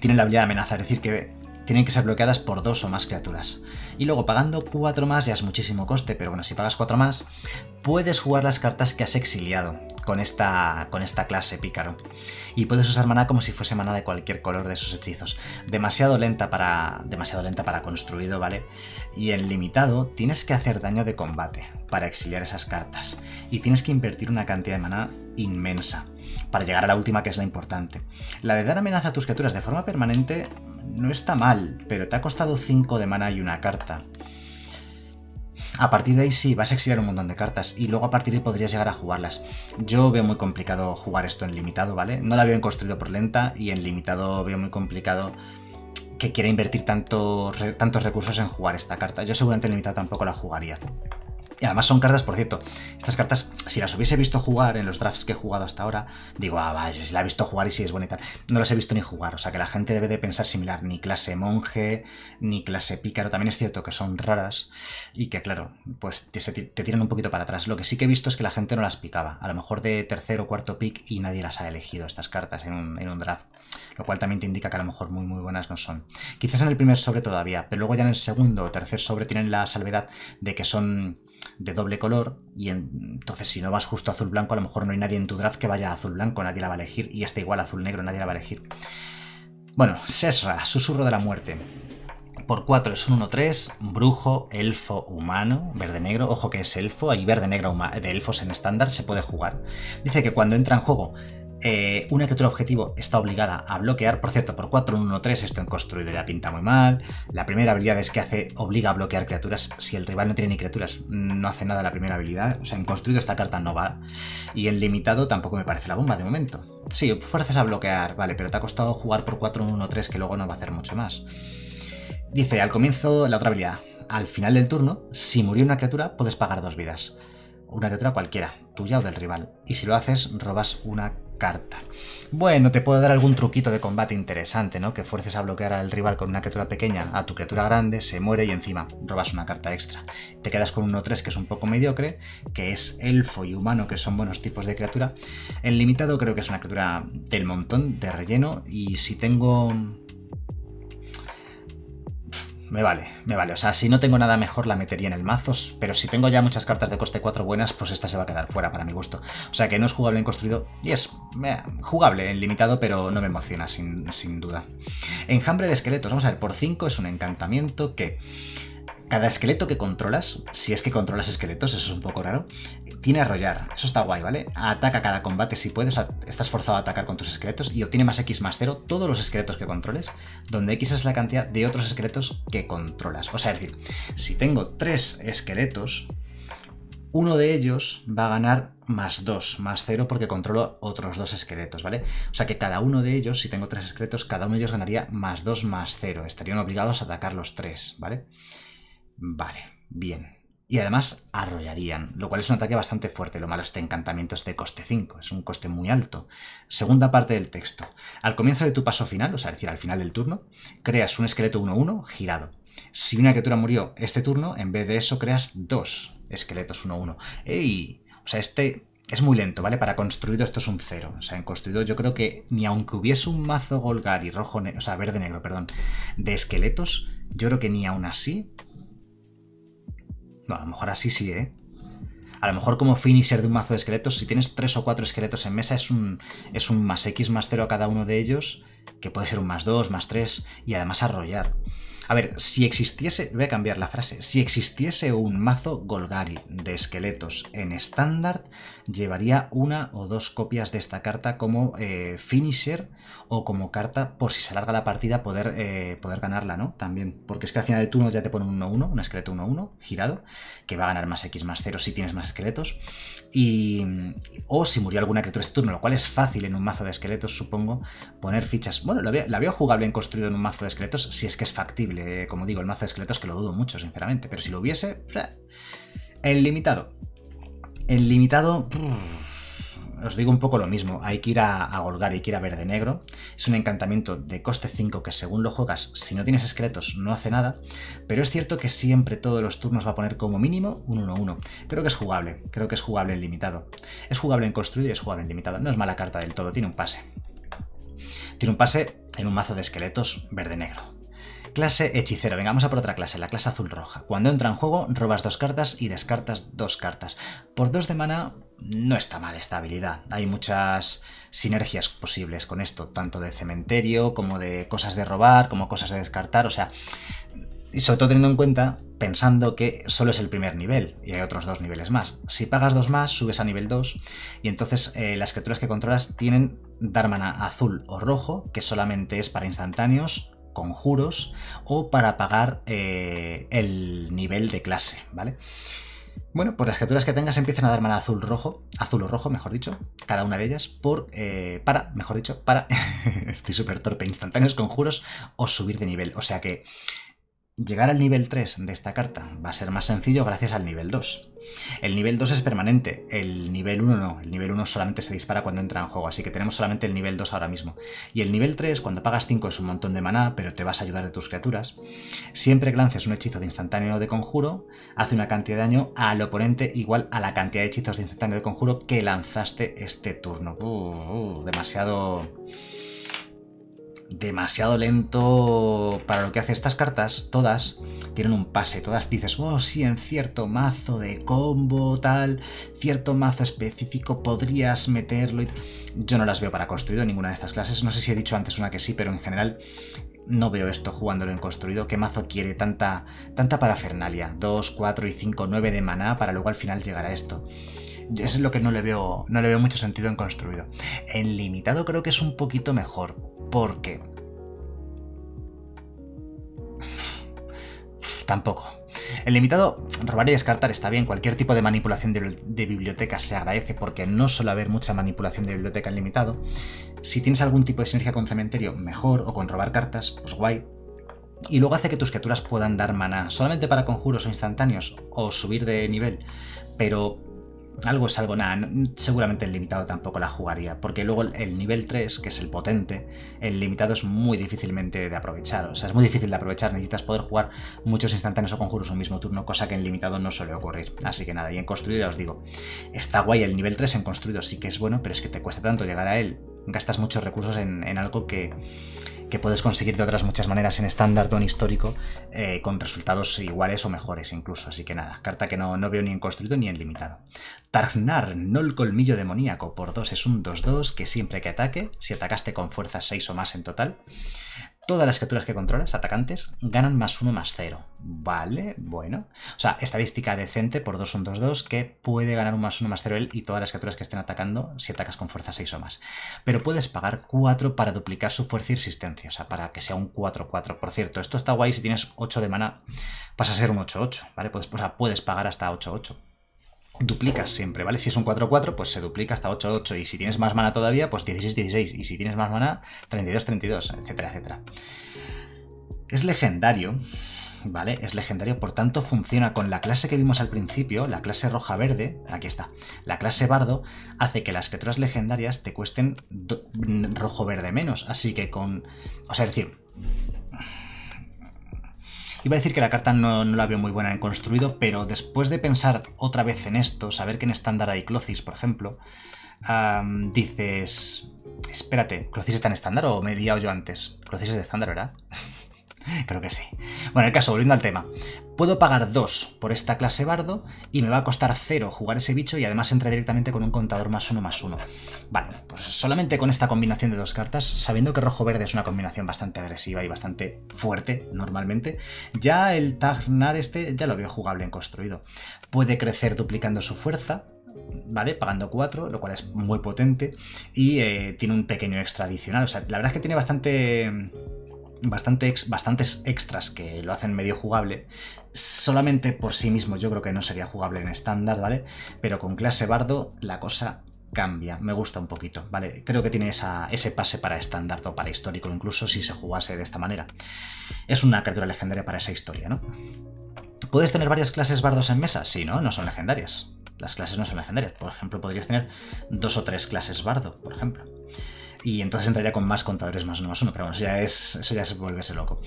tienen la habilidad de amenaza, es decir, que tienen que ser bloqueadas por dos o más criaturas. Y luego pagando cuatro más ya es muchísimo coste, pero bueno, si pagas cuatro más, puedes jugar las cartas que has exiliado con esta, con esta clase pícaro. Y puedes usar maná como si fuese maná de cualquier color de esos hechizos. Demasiado lenta para, demasiado lenta para construido, ¿vale? Y en limitado tienes que hacer daño de combate para exiliar esas cartas. Y tienes que invertir una cantidad de maná inmensa para llegar a la última, que es la importante. La de dar amenaza a tus criaturas de forma permanente no está mal, pero te ha costado cinco de mana y una carta. A partir de ahí sí, vas a exiliar un montón de cartas y luego a partir de ahí podrías llegar a jugarlas. Yo veo muy complicado jugar esto en limitado, ¿vale? No la veo en construido por lenta y en limitado veo muy complicado que quiera invertir tantos, tantos recursos en jugar esta carta. Yo seguramente en limitado tampoco la jugaría. Y además son cartas, por cierto, estas cartas, si las hubiese visto jugar en los drafts que he jugado hasta ahora, digo, ah, vaya, si la he visto jugar y si es buena y tal, no las he visto ni jugar, o sea que la gente debe de pensar similar, ni clase monje, ni clase pícaro, también es cierto que son raras y que, claro, pues te, te tiran un poquito para atrás. Lo que sí que he visto es que la gente no las picaba, a lo mejor de tercer o cuarto pick y nadie las ha elegido estas cartas en un, en un draft, lo cual también te indica que a lo mejor muy muy buenas no son. Quizás en el primer sobre todavía, pero luego ya en el segundo o tercer sobre tienen la salvedad de que son de doble color y entonces si no vas justo azul blanco a lo mejor no hay nadie en tu draft que vaya a azul blanco, nadie la va a elegir, y está igual azul negro, nadie la va a elegir. Bueno, Sesra, susurro de la muerte. Por cuatro es un uno tres, brujo, elfo, humano, verde-negro, ojo que es elfo, hay verde-negro de elfos en estándar, se puede jugar. Dice que cuando entra en juego Eh, una criatura objetivo está obligada a bloquear. Por cierto, por cuatro, uno, tres, esto en construido ya pinta muy mal. La primera habilidad es que hace obliga a bloquear criaturas. Si el rival no tiene ni criaturas, no hace nada la primera habilidad. O sea, en construido esta carta no va. Y en limitado tampoco me parece la bomba de momento. Sí, fuerzas a bloquear, vale, pero te ha costado jugar por cuatro, uno, tres, que luego no va a hacer mucho más. Dice, al comienzo, la otra habilidad. Al final del turno, si murió una criatura, puedes pagar dos vidas. Una criatura cualquiera, tuya o del rival. Y si lo haces, robas una carta. Bueno, te puedo dar algún truquito de combate interesante, ¿no? Que fuerces a bloquear al rival con una criatura pequeña a tu criatura grande, se muere y encima robas una carta extra. Te quedas con un uno tres que es un poco mediocre, que es elfo y humano, que son buenos tipos de criatura. El limitado creo que es una criatura del montón, de relleno, y si tengo... Me vale, me vale. O sea, si no tengo nada mejor la metería en el mazo, pero si tengo ya muchas cartas de coste cuatro buenas, pues esta se va a quedar fuera para mi gusto. O sea que no es jugable en construido y es eh, jugable en limitado, pero no me emociona sin, sin duda. Enjambre de esqueletos. Vamos a ver, por cinco es un encantamiento que... Cada esqueleto que controlas, si es que controlas esqueletos, eso es un poco raro, tiene arrollar. Eso está guay, ¿vale? Ataca cada combate si puedes, o sea, estás forzado a atacar con tus esqueletos y obtiene más X más cero todos los esqueletos que controles, donde X es la cantidad de otros esqueletos que controlas. O sea, es decir, si tengo tres esqueletos, uno de ellos va a ganar más dos, más cero, porque controlo otros dos esqueletos, ¿vale? O sea que cada uno de ellos, si tengo tres esqueletos, cada uno de ellos ganaría más dos, más cero. Estarían obligados a atacar los tres, ¿vale? Vale, bien. Y además arrollarían, lo cual es un ataque bastante fuerte. Lo malo, este encantamiento es de coste cinco, es un coste muy alto. Segunda parte del texto. Al comienzo de tu paso final, o sea, es decir, al final del turno, creas un esqueleto uno uno girado. Si una criatura murió este turno, en vez de eso creas dos esqueletos uno uno. ¡Ey! O sea, este... Es muy lento, ¿vale? Para construido esto es un cero. O sea, en construido yo creo que ni aunque hubiese un mazo Golgari rojo, o sea, verde-negro, perdón, de esqueletos, yo creo que ni aún así... Bueno, a lo mejor así sí, ¿eh? A lo mejor como finisher de un mazo de esqueletos, si tienes tres o cuatro esqueletos en mesa, es un, es un más X más cero a cada uno de ellos, que puede ser un más dos, más tres, y además arrollar. A ver, si existiese, voy a cambiar la frase, si existiese un mazo Golgari de esqueletos en estándar, llevaría una o dos copias de esta carta como eh, finisher o como carta por si se alarga la partida poder, eh, poder ganarla, ¿no? También, porque es que al final de turno ya te pone un uno uno, un esqueleto uno uno girado, que va a ganar más X más cero si tienes más esqueletos, y o si murió alguna criatura este turno, lo cual es fácil en un mazo de esqueletos, supongo, poner fichas. Bueno, la veo, la veo jugable en construido en un mazo de esqueletos, si es que es factible. Como digo, el mazo de esqueletos, que lo dudo mucho, sinceramente, pero si lo hubiese... El limitado. El limitado... Os digo un poco lo mismo, hay que ir a, a Golgari, hay que ir a verde-negro. Es un encantamiento de coste cinco que según lo juegas, si no tienes esqueletos, no hace nada. Pero es cierto que siempre todos los turnos va a poner como mínimo un uno uno. Creo que es jugable, creo que es jugable en limitado. Es jugable en construido y es jugable en limitado. No es mala carta del todo, tiene un pase. Tiene un pase en un mazo de esqueletos verde-negro. Clase hechicero. Venga, vamos a por otra clase, la clase azul-roja. Cuando entra en juego, robas dos cartas y descartas dos cartas. Por dos de mana no está mal esta habilidad. Hay muchas sinergias posibles con esto, tanto de cementerio, como de cosas de robar, como cosas de descartar, o sea... Y sobre todo teniendo en cuenta, pensando que solo es el primer nivel y hay otros dos niveles más. Si pagas dos más, subes a nivel dos y entonces eh, las criaturas que controlas tienen dar mana azul o rojo, que solamente es para instantáneos, conjuros o para pagar eh, el nivel de clase, ¿vale? Bueno, pues las criaturas que tengas empiezan a dar mana azul rojo, azul o rojo, mejor dicho, cada una de ellas, por eh, para, mejor dicho, para, estoy súper torpe, instantáneos, conjuros o subir de nivel. O sea que llegar al nivel tres de esta carta va a ser más sencillo gracias al nivel dos. El nivel dos es permanente, el nivel uno no, el nivel uno solamente se dispara cuando entra en juego, así que tenemos solamente el nivel dos ahora mismo. Y el nivel tres, cuando pagas cinco es un montón de maná, pero te vas a ayudar de tus criaturas. Siempre que lances un hechizo de instantáneo de conjuro, hace una cantidad de daño al oponente igual a la cantidad de hechizos de instantáneo de conjuro que lanzaste este turno. Uh, uh, demasiado... demasiado lento para lo que hace estas cartas. Todas tienen un pase, todas dices, oh sí, en cierto mazo de combo tal, cierto mazo específico podrías meterlo y... Yo no las veo para construido ninguna de estas clases, no sé si he dicho antes una que sí, pero en general no veo esto jugándolo en construido. ¿Qué mazo quiere tanta, tanta parafernalia? dos, cuatro y cinco, nueve de maná para luego al final llegar a esto. Eso es lo que no le veo, no le veo mucho sentido en construido. En limitado creo que es un poquito mejor, porque... Tampoco. El limitado, robar y descartar está bien, cualquier tipo de manipulación de, de biblioteca se agradece porque no suele haber mucha manipulación de biblioteca en limitado. Si tienes algún tipo de sinergia con cementerio, mejor, o con robar cartas, pues guay. Y luego hace que tus criaturas puedan dar maná, solamente para conjuros o instantáneos, o subir de nivel, pero... algo es algo, nada, seguramente el limitado tampoco la jugaría, porque luego el nivel tres, que es el potente, el limitado es muy difícilmente de aprovechar, o sea, es muy difícil de aprovechar, necesitas poder jugar muchos instantáneos o conjuros un mismo turno, cosa que en limitado no suele ocurrir, así que nada, y en construido ya os digo, está guay el nivel tres, en construido sí que es bueno, pero es que te cuesta tanto llegar a él, gastas muchos recursos en, en algo que... que puedes conseguir de otras muchas maneras en estándar o en histórico, eh, con resultados iguales o mejores incluso. Así que nada, carta que no, no veo ni en construido ni en limitado. Targ Nar, no el colmillo demoníaco, por dos es un dos dos que siempre que ataque, si atacaste con fuerza seis o más en total, todas las criaturas que controlas, atacantes, ganan más uno más cero. Vale, bueno. O sea, estadística decente por dos un dos dos que puede ganar un más uno más cero él y todas las criaturas que estén atacando si atacas con fuerza seis o más. Pero puedes pagar cuatro para duplicar su fuerza y resistencia. O sea, para que sea un cuatro cuatro. Por cierto, esto está guay si tienes ocho de mana, pasa a ser un ocho ocho, ¿vale? Puedes, o sea, puedes pagar hasta ocho ocho. Duplicas siempre, ¿vale? Si es un cuatro cuatro, pues se duplica hasta ocho ocho. Y si tienes más mana todavía, pues dieciséis dieciséis. Y si tienes más mana, treinta y dos treinta y dos, etcétera, etcétera. Es legendario, ¿vale? Es legendario, por tanto funciona con la clase que vimos al principio, la clase roja-verde. Aquí está. La clase bardo hace que las criaturas legendarias te cuesten rojo-verde menos. Así que con... O sea, es decir... Iba a decir que la carta no, no la veo muy buena en construido, pero después de pensar otra vez en esto, saber que en estándar hay Klothys, por ejemplo, um, dices... Espérate, ¿Klothys está en estándar o me he liado yo antes? Klothys es de estándar, ¿verdad? Creo que sí. Bueno, en el caso, volviendo al tema. Puedo pagar dos por esta clase bardo y me va a costar cero jugar ese bicho y además entra directamente con un contador más uno más uno. Vale, pues solamente con esta combinación de dos cartas, sabiendo que rojo-verde es una combinación bastante agresiva y bastante fuerte normalmente, ya el Targ Nar este ya lo veo jugable en construido. Puede crecer duplicando su fuerza, ¿vale? Pagando cuatro, lo cual es muy potente y eh, tiene un pequeño extra adicional. O sea, la verdad es que tiene bastante... Bastante ex, bastantes extras que lo hacen medio jugable. Solamente por sí mismo yo creo que no sería jugable en estándar, ¿vale? Pero con clase bardo la cosa cambia, me gusta un poquito, ¿vale? Creo que tiene esa, ese pase para estándar o para histórico, incluso si se jugase de esta manera. Es una criatura legendaria para esa historia, ¿no? ¿Puedes tener varias clases bardos en mesa? Sí, ¿no? No son legendarias. Las clases no son legendarias. Por ejemplo, podrías tener dos o tres clases bardo, por ejemplo. Y entonces entraría con más contadores más uno más uno, pero bueno, eso ya es, eso ya es volverse loco.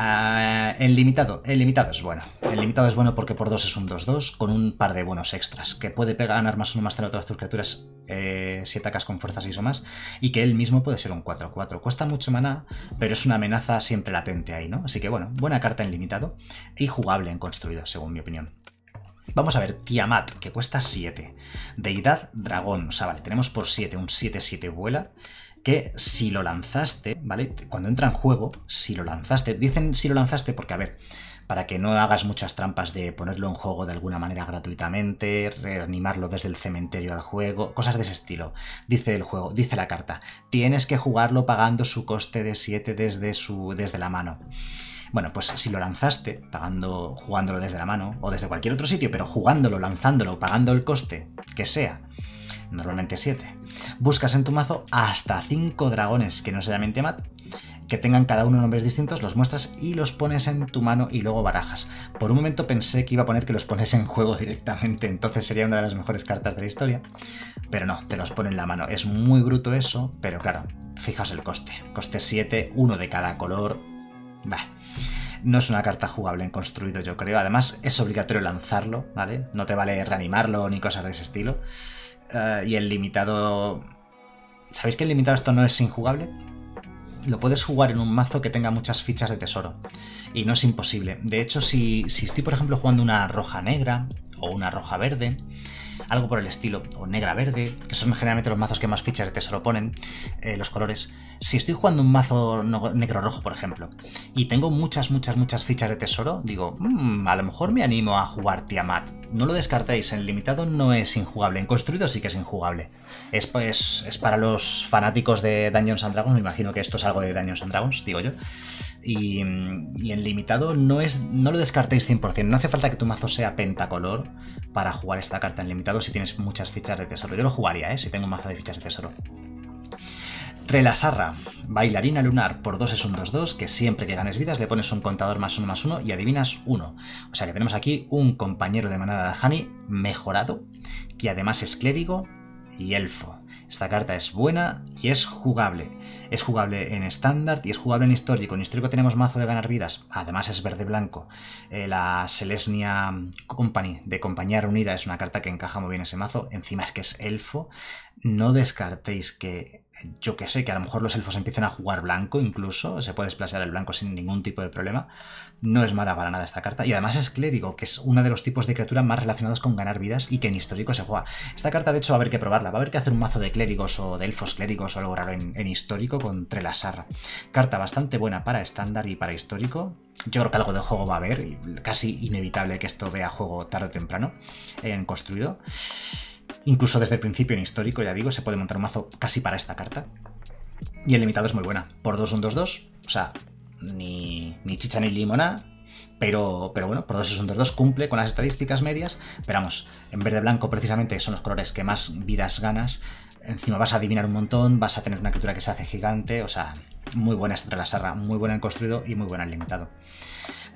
Uh, el limitado, el limitado es bueno. El limitado es bueno porque por dos es un dos dos con un par de bonos extras, que puede pegar, ganar más uno más cero a todas tus criaturas eh, si atacas con fuerza seis o más, y que él mismo puede ser un cuatro cuatro. Cuesta mucho maná, pero es una amenaza siempre latente ahí, ¿no? Así que bueno, buena carta en limitado y jugable en construido, según mi opinión. Vamos a ver, Tiamat, que cuesta siete. Deidad dragón, o sea, vale, tenemos por siete, un siete siete vuela. Que si lo lanzaste, ¿vale? Cuando entra en juego, si lo lanzaste, dicen si lo lanzaste porque, a ver, para que no hagas muchas trampas de ponerlo en juego de alguna manera gratuitamente, reanimarlo desde el cementerio al juego, cosas de ese estilo. Dice el juego, dice la carta, tienes que jugarlo pagando su coste de siete desde, su, desde la mano. Bueno, pues si lo lanzaste, pagando, jugándolo desde la mano, o desde cualquier otro sitio, pero jugándolo, lanzándolo, pagando el coste que sea, normalmente siete. Buscas en tu mazo hasta cinco dragones que no se llamen Tiamat, que tengan cada uno nombres distintos, los muestras y los pones en tu mano y luego barajas. Por un momento pensé que iba a poner que los pones en juego directamente, entonces sería una de las mejores cartas de la historia, pero no, te los pone en la mano. Es muy bruto eso, pero claro, fijaos el coste. Coste siete, uno de cada color. Bah. No es una carta jugable en construido, yo creo. Además, es obligatorio lanzarlo, ¿vale? No te vale reanimarlo ni cosas de ese estilo. Uh, y el limitado... ¿Sabéis que el limitado esto no es injugable? Lo puedes jugar en un mazo que tenga muchas fichas de tesoro. Y no es imposible. De hecho, si, si estoy, por ejemplo, jugando una roja negra o una roja verde, algo por el estilo, o negra verde, que son generalmente los mazos que más fichas de tesoro ponen, eh, los colores. Si estoy jugando un mazo no, negro rojo, por ejemplo, y tengo muchas, muchas, muchas fichas de tesoro, digo, mmm, a lo mejor me animo a jugar Tiamat. No lo descartéis, en limitado no es injugable, en construido sí que es injugable. Es, pues, es para los fanáticos de Dungeons and Dragons, me imagino que esto es algo de Dungeons and Dragons, digo yo. Y, y en limitado no, es, no lo descartéis cien por cien, no hace falta que tu mazo sea pentacolor para jugar esta carta en limitado si tienes muchas fichas de tesoro. Yo lo jugaría, ¿eh? Si tengo un mazo de fichas de tesoro. Trelasarra, bailarina lunar, por dos es un dos dos, que siempre que ganes vidas le pones un contador más uno más uno y adivinas uno. O sea que tenemos aquí un compañero de manada de Hani mejorado, que además es clérigo y elfo. Esta carta es buena y es jugable. Es jugable en estándar y es jugable en histórico. En histórico tenemos mazo de ganar vidas. Además es verde-blanco. Eh, la Selesnia Company de Compañía Reunida es una carta que encaja muy bien ese mazo. Encima es que es elfo. No descartéis que, yo que sé, que a lo mejor los elfos empiecen a jugar blanco incluso. Se puede desplazar el blanco sin ningún tipo de problema. No es mala para nada esta carta. Y además es clérigo, que es uno de los tipos de criatura más relacionados con ganar vidas y que en histórico se juega. Esta carta, de hecho, va a haber que probarla. Va a haber que hacer un mazo de clérigos o de elfos clérigos o algo raro en, en histórico con Trelasarra. Carta bastante buena para estándar y para histórico. Yo creo que algo de juego va a haber. Casi inevitable que esto vea juego tarde o temprano en construido. Incluso desde el principio en histórico, ya digo, se puede montar un mazo casi para esta carta. Y el limitado es muy buena. Por dos, un dos dos. O sea, ni, ni chicha ni limonada. Pero, pero bueno, por dos es un dos dos, cumple con las estadísticas medias. Pero vamos, en verde-blanco precisamente son los colores que más vidas ganas. Encima vas a adivinar un montón, vas a tener una criatura que se hace gigante. O sea, muy buena esta Trelasarra, muy buena en construido y muy buena en limitado.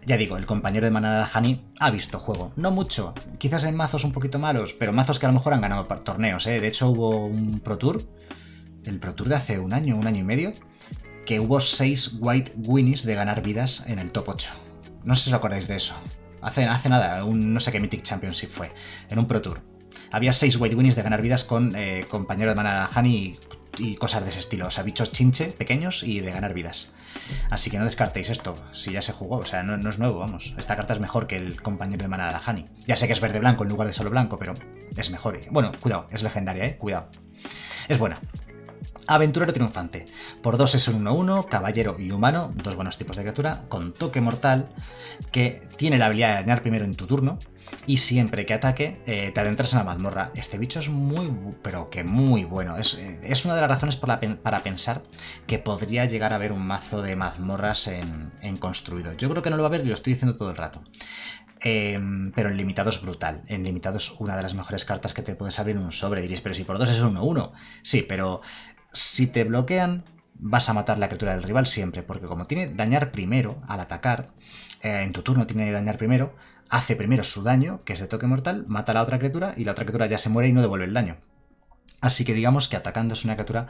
Ya digo, el compañero de manada Hani ha visto juego. No mucho, quizás en mazos un poquito malos, pero mazos que a lo mejor han ganado torneos, ¿eh? De hecho hubo un Pro Tour, el Pro Tour de hace un año, un año y medio, que hubo seis White Winnies de ganar vidas en el top ocho. No sé si os acordáis de eso. Hace, hace nada, un no sé qué Mythic Championship fue, en un Pro Tour. Había seis White Winnies de ganar vidas con eh, compañero de manada Hani y, y cosas de ese estilo. O sea, bichos chinche, pequeños y de ganar vidas. Así que no descartéis esto, si ya se jugó, o sea, no, no es nuevo, vamos. Esta carta es mejor que el compañero de manada de Hani. Ya sé que es verde-blanco en lugar de solo blanco, pero es mejor. Bueno, cuidado, es legendaria, eh, cuidado. Es buena. Aventurero triunfante. Por dos es un uno uno, caballero y humano, dos buenos tipos de criatura, con toque mortal, que tiene la habilidad de dañar primero en tu turno, y siempre que ataque eh, te adentras en la mazmorra. Este bicho es muy, pero que muy bueno. Es, es una de las razones por la pen, para pensar que podría llegar a haber un mazo de mazmorras en, en construido. Yo creo que no lo va a haber y lo estoy diciendo todo el rato. Eh, pero en limitado es brutal. En limitado es una de las mejores cartas que te puedes abrir en un sobre. Diréis, pero si por dos es un uno uno. Sí, pero si te bloquean, vas a matar la criatura del rival siempre, porque como tiene dañar primero al atacar, eh, en tu turno tiene dañar primero, hace primero su daño, que es de toque mortal, mata a la otra criatura y la otra criatura ya se muere y no devuelve el daño. Así que digamos que atacando es una criatura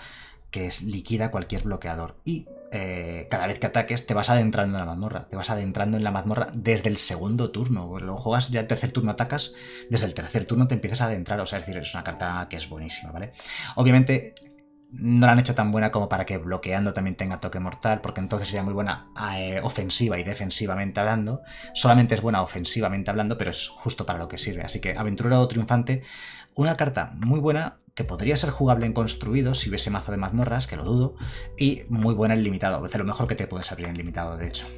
que es, liquida cualquier bloqueador. Y eh, cada vez que ataques te vas adentrando en la mazmorra, te vas adentrando en la mazmorra desde el segundo turno. Lo juegas ya el tercer turno, atacas, desde el tercer turno te empiezas a adentrar. O sea, es decir, es una carta que es buenísima, ¿vale? Obviamente no la han hecho tan buena como para que bloqueando también tenga toque mortal, porque entonces sería muy buena eh, ofensiva y defensivamente hablando. Solamente es buena ofensivamente hablando, pero es justo para lo que sirve. Así que Aventurero Triunfante, una carta muy buena que podría ser jugable en construido si hubiese mazo de mazmorras, que lo dudo, y muy buena en limitado, a veces lo mejor que te puedes abrir en limitado, de hecho.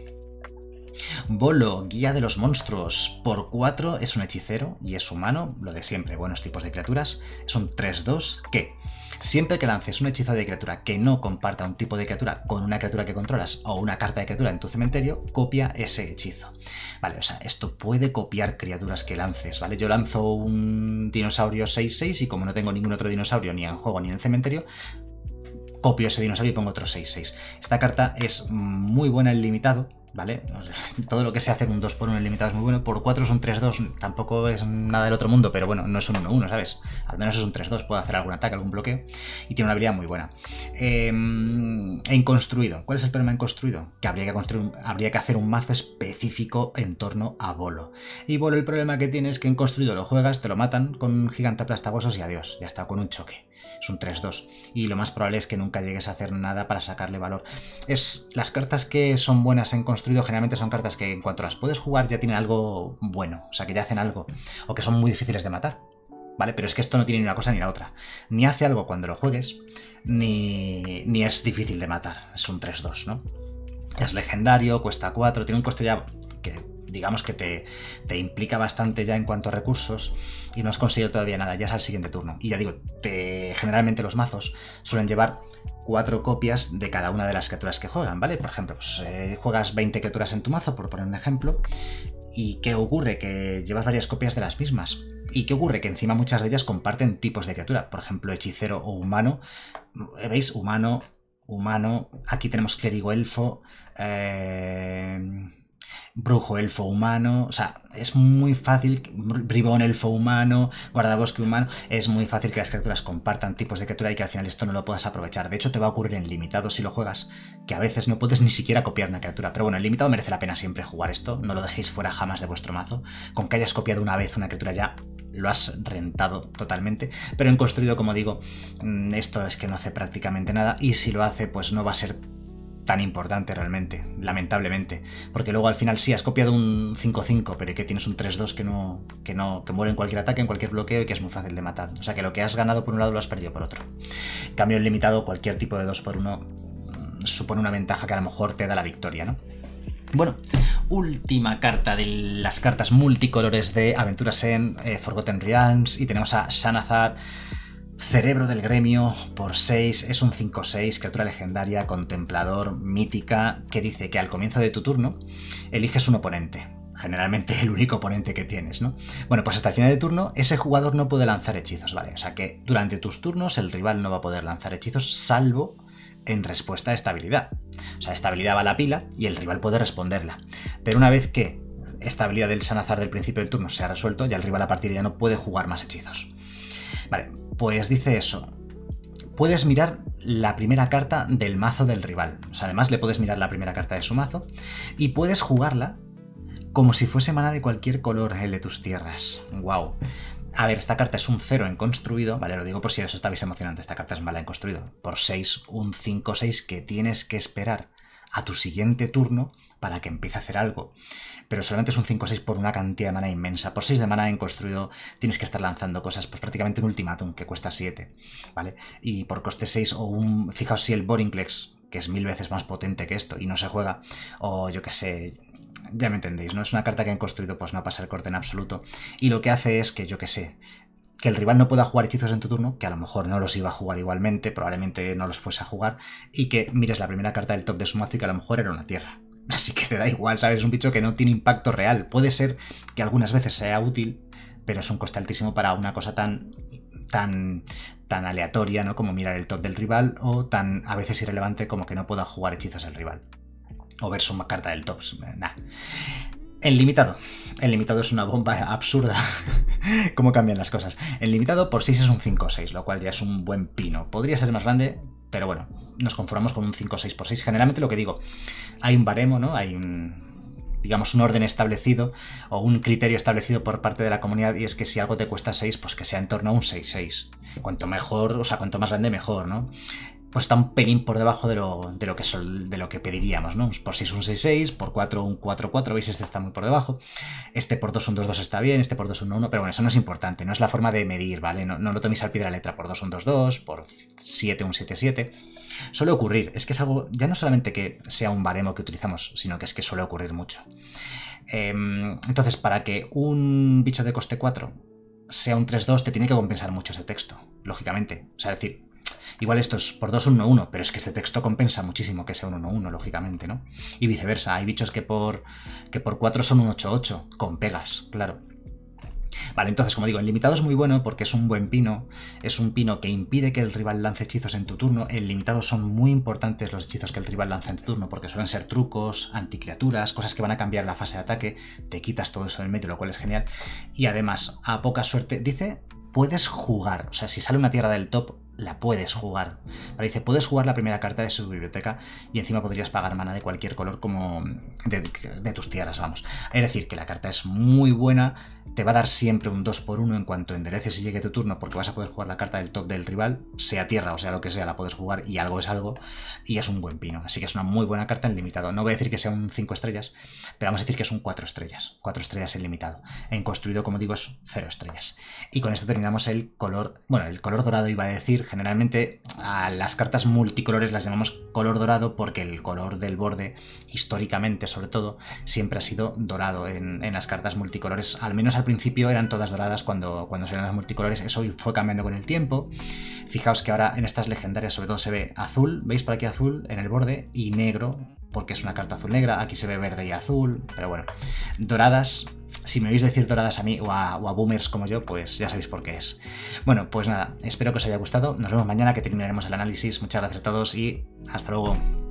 Bolo, guía de los monstruos, por cuatro es un hechicero y es humano, lo de siempre, buenos tipos de criaturas, es un tres dos que siempre que lances un hechizo de criatura que no comparta un tipo de criatura con una criatura que controlas o una carta de criatura en tu cementerio, copia ese hechizo. Vale, o sea, esto puede copiar criaturas que lances, ¿vale? Yo lanzo un dinosaurio seis seis y como no tengo ningún otro dinosaurio ni en juego ni en el cementerio, copio ese dinosaurio y pongo otro seis seis. Esta carta es muy buena en limitado, ¿vale? Todo lo que se hace en un dos por uno en limitado es muy bueno. Por cuatro es un tres dos, tampoco es nada del otro mundo, pero bueno, no es un uno uno, ¿sabes? Al menos es un tres dos, puede hacer algún ataque, algún bloqueo, y tiene una habilidad muy buena. Eh, en construido, ¿cuál es el problema en construido? Que habría que, construir, habría que hacer un mazo específico en torno a Bolo. Y Bolo, el problema que tiene es que en construido lo juegas, te lo matan con un gigante aplastahuesos y adiós, ya está, con un choque. Es un tres dos, y lo más probable es que nunca llegues a hacer nada para sacarle valor. Es, las cartas que son buenas en construido generalmente son cartas que en cuanto las puedes jugar ya tienen algo bueno, o sea que ya hacen algo, o que son muy difíciles de matar, ¿vale? Pero es que esto no tiene ni una cosa ni la otra, ni hace algo cuando lo juegues, ni, ni es difícil de matar, es un tres dos, ¿no? Es legendario, cuesta cuatro, tiene un coste ya que digamos que te, te implica bastante ya en cuanto a recursos y no has conseguido todavía nada, ya es al siguiente turno. Y ya digo, te, generalmente los mazos suelen llevar cuatro copias de cada una de las criaturas que juegan, ¿vale? Por ejemplo, pues, eh, juegas veinte criaturas en tu mazo, por poner un ejemplo, y ¿qué ocurre? Que llevas varias copias de las mismas. ¿Y qué ocurre? Que encima muchas de ellas comparten tipos de criatura, por ejemplo, hechicero o humano. ¿Veis? Humano, humano. Aquí tenemos clérigo elfo, eh, brujo elfo humano. O sea, es muy fácil. Bribón elfo humano, guardabosque humano. Es muy fácil que las criaturas compartan tipos de criatura y que al final esto no lo puedas aprovechar. De hecho, te va a ocurrir en limitado si lo juegas, que a veces no puedes ni siquiera copiar una criatura. Pero bueno, en limitado merece la pena siempre jugar esto. No lo dejéis fuera jamás de vuestro mazo. Con que hayas copiado una vez una criatura ya lo has rentado totalmente. Pero en construido, como digo, esto es que no hace prácticamente nada. Y si lo hace, pues no va a ser tan importante realmente, lamentablemente, porque luego al final sí has copiado un cinco cinco, pero que tienes un tres dos que no, que no, que muere en cualquier ataque, en cualquier bloqueo y que es muy fácil de matar. O sea que lo que has ganado por un lado lo has perdido por otro. Cambio en limitado, cualquier tipo de dos por uno supone una ventaja que a lo mejor te da la victoria, ¿no? Bueno, última carta de las cartas multicolores de Aventuras en eh, Forgotten Realms, y tenemos a Xanathar, Cerebro del Gremio, por seis, es un cinco seis, criatura legendaria, contemplador, mítica, que dice que al comienzo de tu turno eliges un oponente, generalmente el único oponente que tienes, ¿no? Bueno, pues hasta el final de turno ese jugador no puede lanzar hechizos, ¿vale? O sea que durante tus turnos el rival no va a poder lanzar hechizos, salvo en respuesta a esta habilidad. O sea, esta habilidad va a la pila y el rival puede responderla. Pero una vez que esta habilidad del Xanathar del principio del turno se ha resuelto, ya el rival a partir de ya no puede jugar más hechizos. Vale, pues dice eso. Puedes mirar la primera carta del mazo del rival. O sea, además le puedes mirar la primera carta de su mazo y puedes jugarla como si fuese maná de cualquier color, el de tus tierras. Wow. A ver, esta carta es un cero en construido, vale, lo digo por si os estabais emocionando, esta carta es mala en construido. Por seis, un cinco seis que tienes que esperar a tu siguiente turno para que empiece a hacer algo. Pero solamente es un cinco seis por una cantidad de mana inmensa. Por seis de mana en construido tienes que estar lanzando cosas, pues prácticamente un ultimátum que cuesta siete, ¿vale? Y por coste seis o un... Fijaos si el Boringlex, que es mil veces más potente que esto y no se juega, o yo qué sé... Ya me entendéis, ¿no? Es una carta que han construido, pues no pasa el corte en absoluto. Y lo que hace es que, yo qué sé... que el rival no pueda jugar hechizos en tu turno, que a lo mejor no los iba a jugar igualmente, probablemente no los fuese a jugar, y que mires la primera carta del top de su mazo y que a lo mejor era una tierra. Así que te da igual, ¿sabes? Es un bicho que no tiene impacto real. Puede ser que algunas veces sea útil, pero es un coste altísimo para una cosa tan, tan, tan aleatoria, ¿no? Como mirar el top del rival, o tan a veces irrelevante como que no pueda jugar hechizos el rival. O ver su carta del top, nada. El limitado. El limitado es una bomba absurda. ¿Cómo cambian las cosas? El limitado por seis es un cinco seis, lo cual ya es un buen pino. Podría ser más grande, pero bueno, nos conformamos con un cinco seis por seis. Generalmente lo que digo, hay un baremo, ¿no? Hay un, digamos, un orden establecido o un criterio establecido por parte de la comunidad, y es que si algo te cuesta seis, pues que sea en torno a un seis seis. Cuanto mejor, o sea, cuanto más grande, mejor, ¿no? Pues está un pelín por debajo de lo, de lo, que, sol, de lo que pediríamos, ¿no? Por seis un seis seis, por cuatro un cuatro cuatro, veis, este está muy por debajo, este por dos un dos dos está bien, este por dos un uno uno, pero bueno, eso no es importante, no es la forma de medir, ¿vale? No, no lo toméis al pie de la letra, por dos un dos dos, por siete un siete siete, suele ocurrir, es que es algo, ya no solamente que sea un baremo que utilizamos, sino que es que suele ocurrir mucho. Eh, entonces, para que un bicho de coste cuatro sea un tres dos, te tiene que compensar mucho ese texto, lógicamente, o sea, es decir, igual esto es por dos, un uno uno, pero es que este texto compensa muchísimo que sea un uno uno, lógicamente, ¿no? Y viceversa, hay bichos que por, que por cuatro son un ocho ocho, con pegas, claro. Vale, entonces, como digo, el limitado es muy bueno porque es un buen pino, es un pino que impide que el rival lance hechizos en tu turno. En limitado son muy importantes los hechizos que el rival lanza en tu turno, porque suelen ser trucos, anticriaturas, cosas que van a cambiar la fase de ataque, te quitas todo eso del medio, lo cual es genial. Y además, a poca suerte, dice, puedes jugar, o sea, si sale una tierra del top, la puedes jugar. Vale, dice, puedes jugar la primera carta de su biblioteca y encima podrías pagar mana de cualquier color como de, de tus tierras, vamos. Es decir, que la carta es muy buena, te va a dar siempre un dos por uno en cuanto endereces y llegue tu turno, porque vas a poder jugar la carta del top del rival, sea tierra o sea lo que sea, la puedes jugar y algo es algo, y es un buen pino. Así que es una muy buena carta en limitado. No voy a decir que sea un cinco estrellas, pero vamos a decir que es un cuatro estrellas. cuatro estrellas en limitado. En construido, como digo, es cero estrellas. Y con esto terminamos el color, bueno, el color dorado iba a decir. Generalmente a las cartas multicolores las llamamos color dorado porque el color del borde, históricamente sobre todo, siempre ha sido dorado en, en las cartas multicolores. Al menos al principio eran todas doradas cuando, cuando salieron las multicolores. Eso fue cambiando con el tiempo. Fijaos que ahora en estas legendarias sobre todo se ve azul, ¿veis por aquí azul en el borde? Y negro porque es una carta azul-negra, aquí se ve verde y azul, pero bueno. Doradas, si me oís decir doradas a mí o a, o a boomers como yo, pues ya sabéis por qué es. Bueno, pues nada, espero que os haya gustado, nos vemos mañana que terminaremos el análisis, muchas gracias a todos y hasta luego.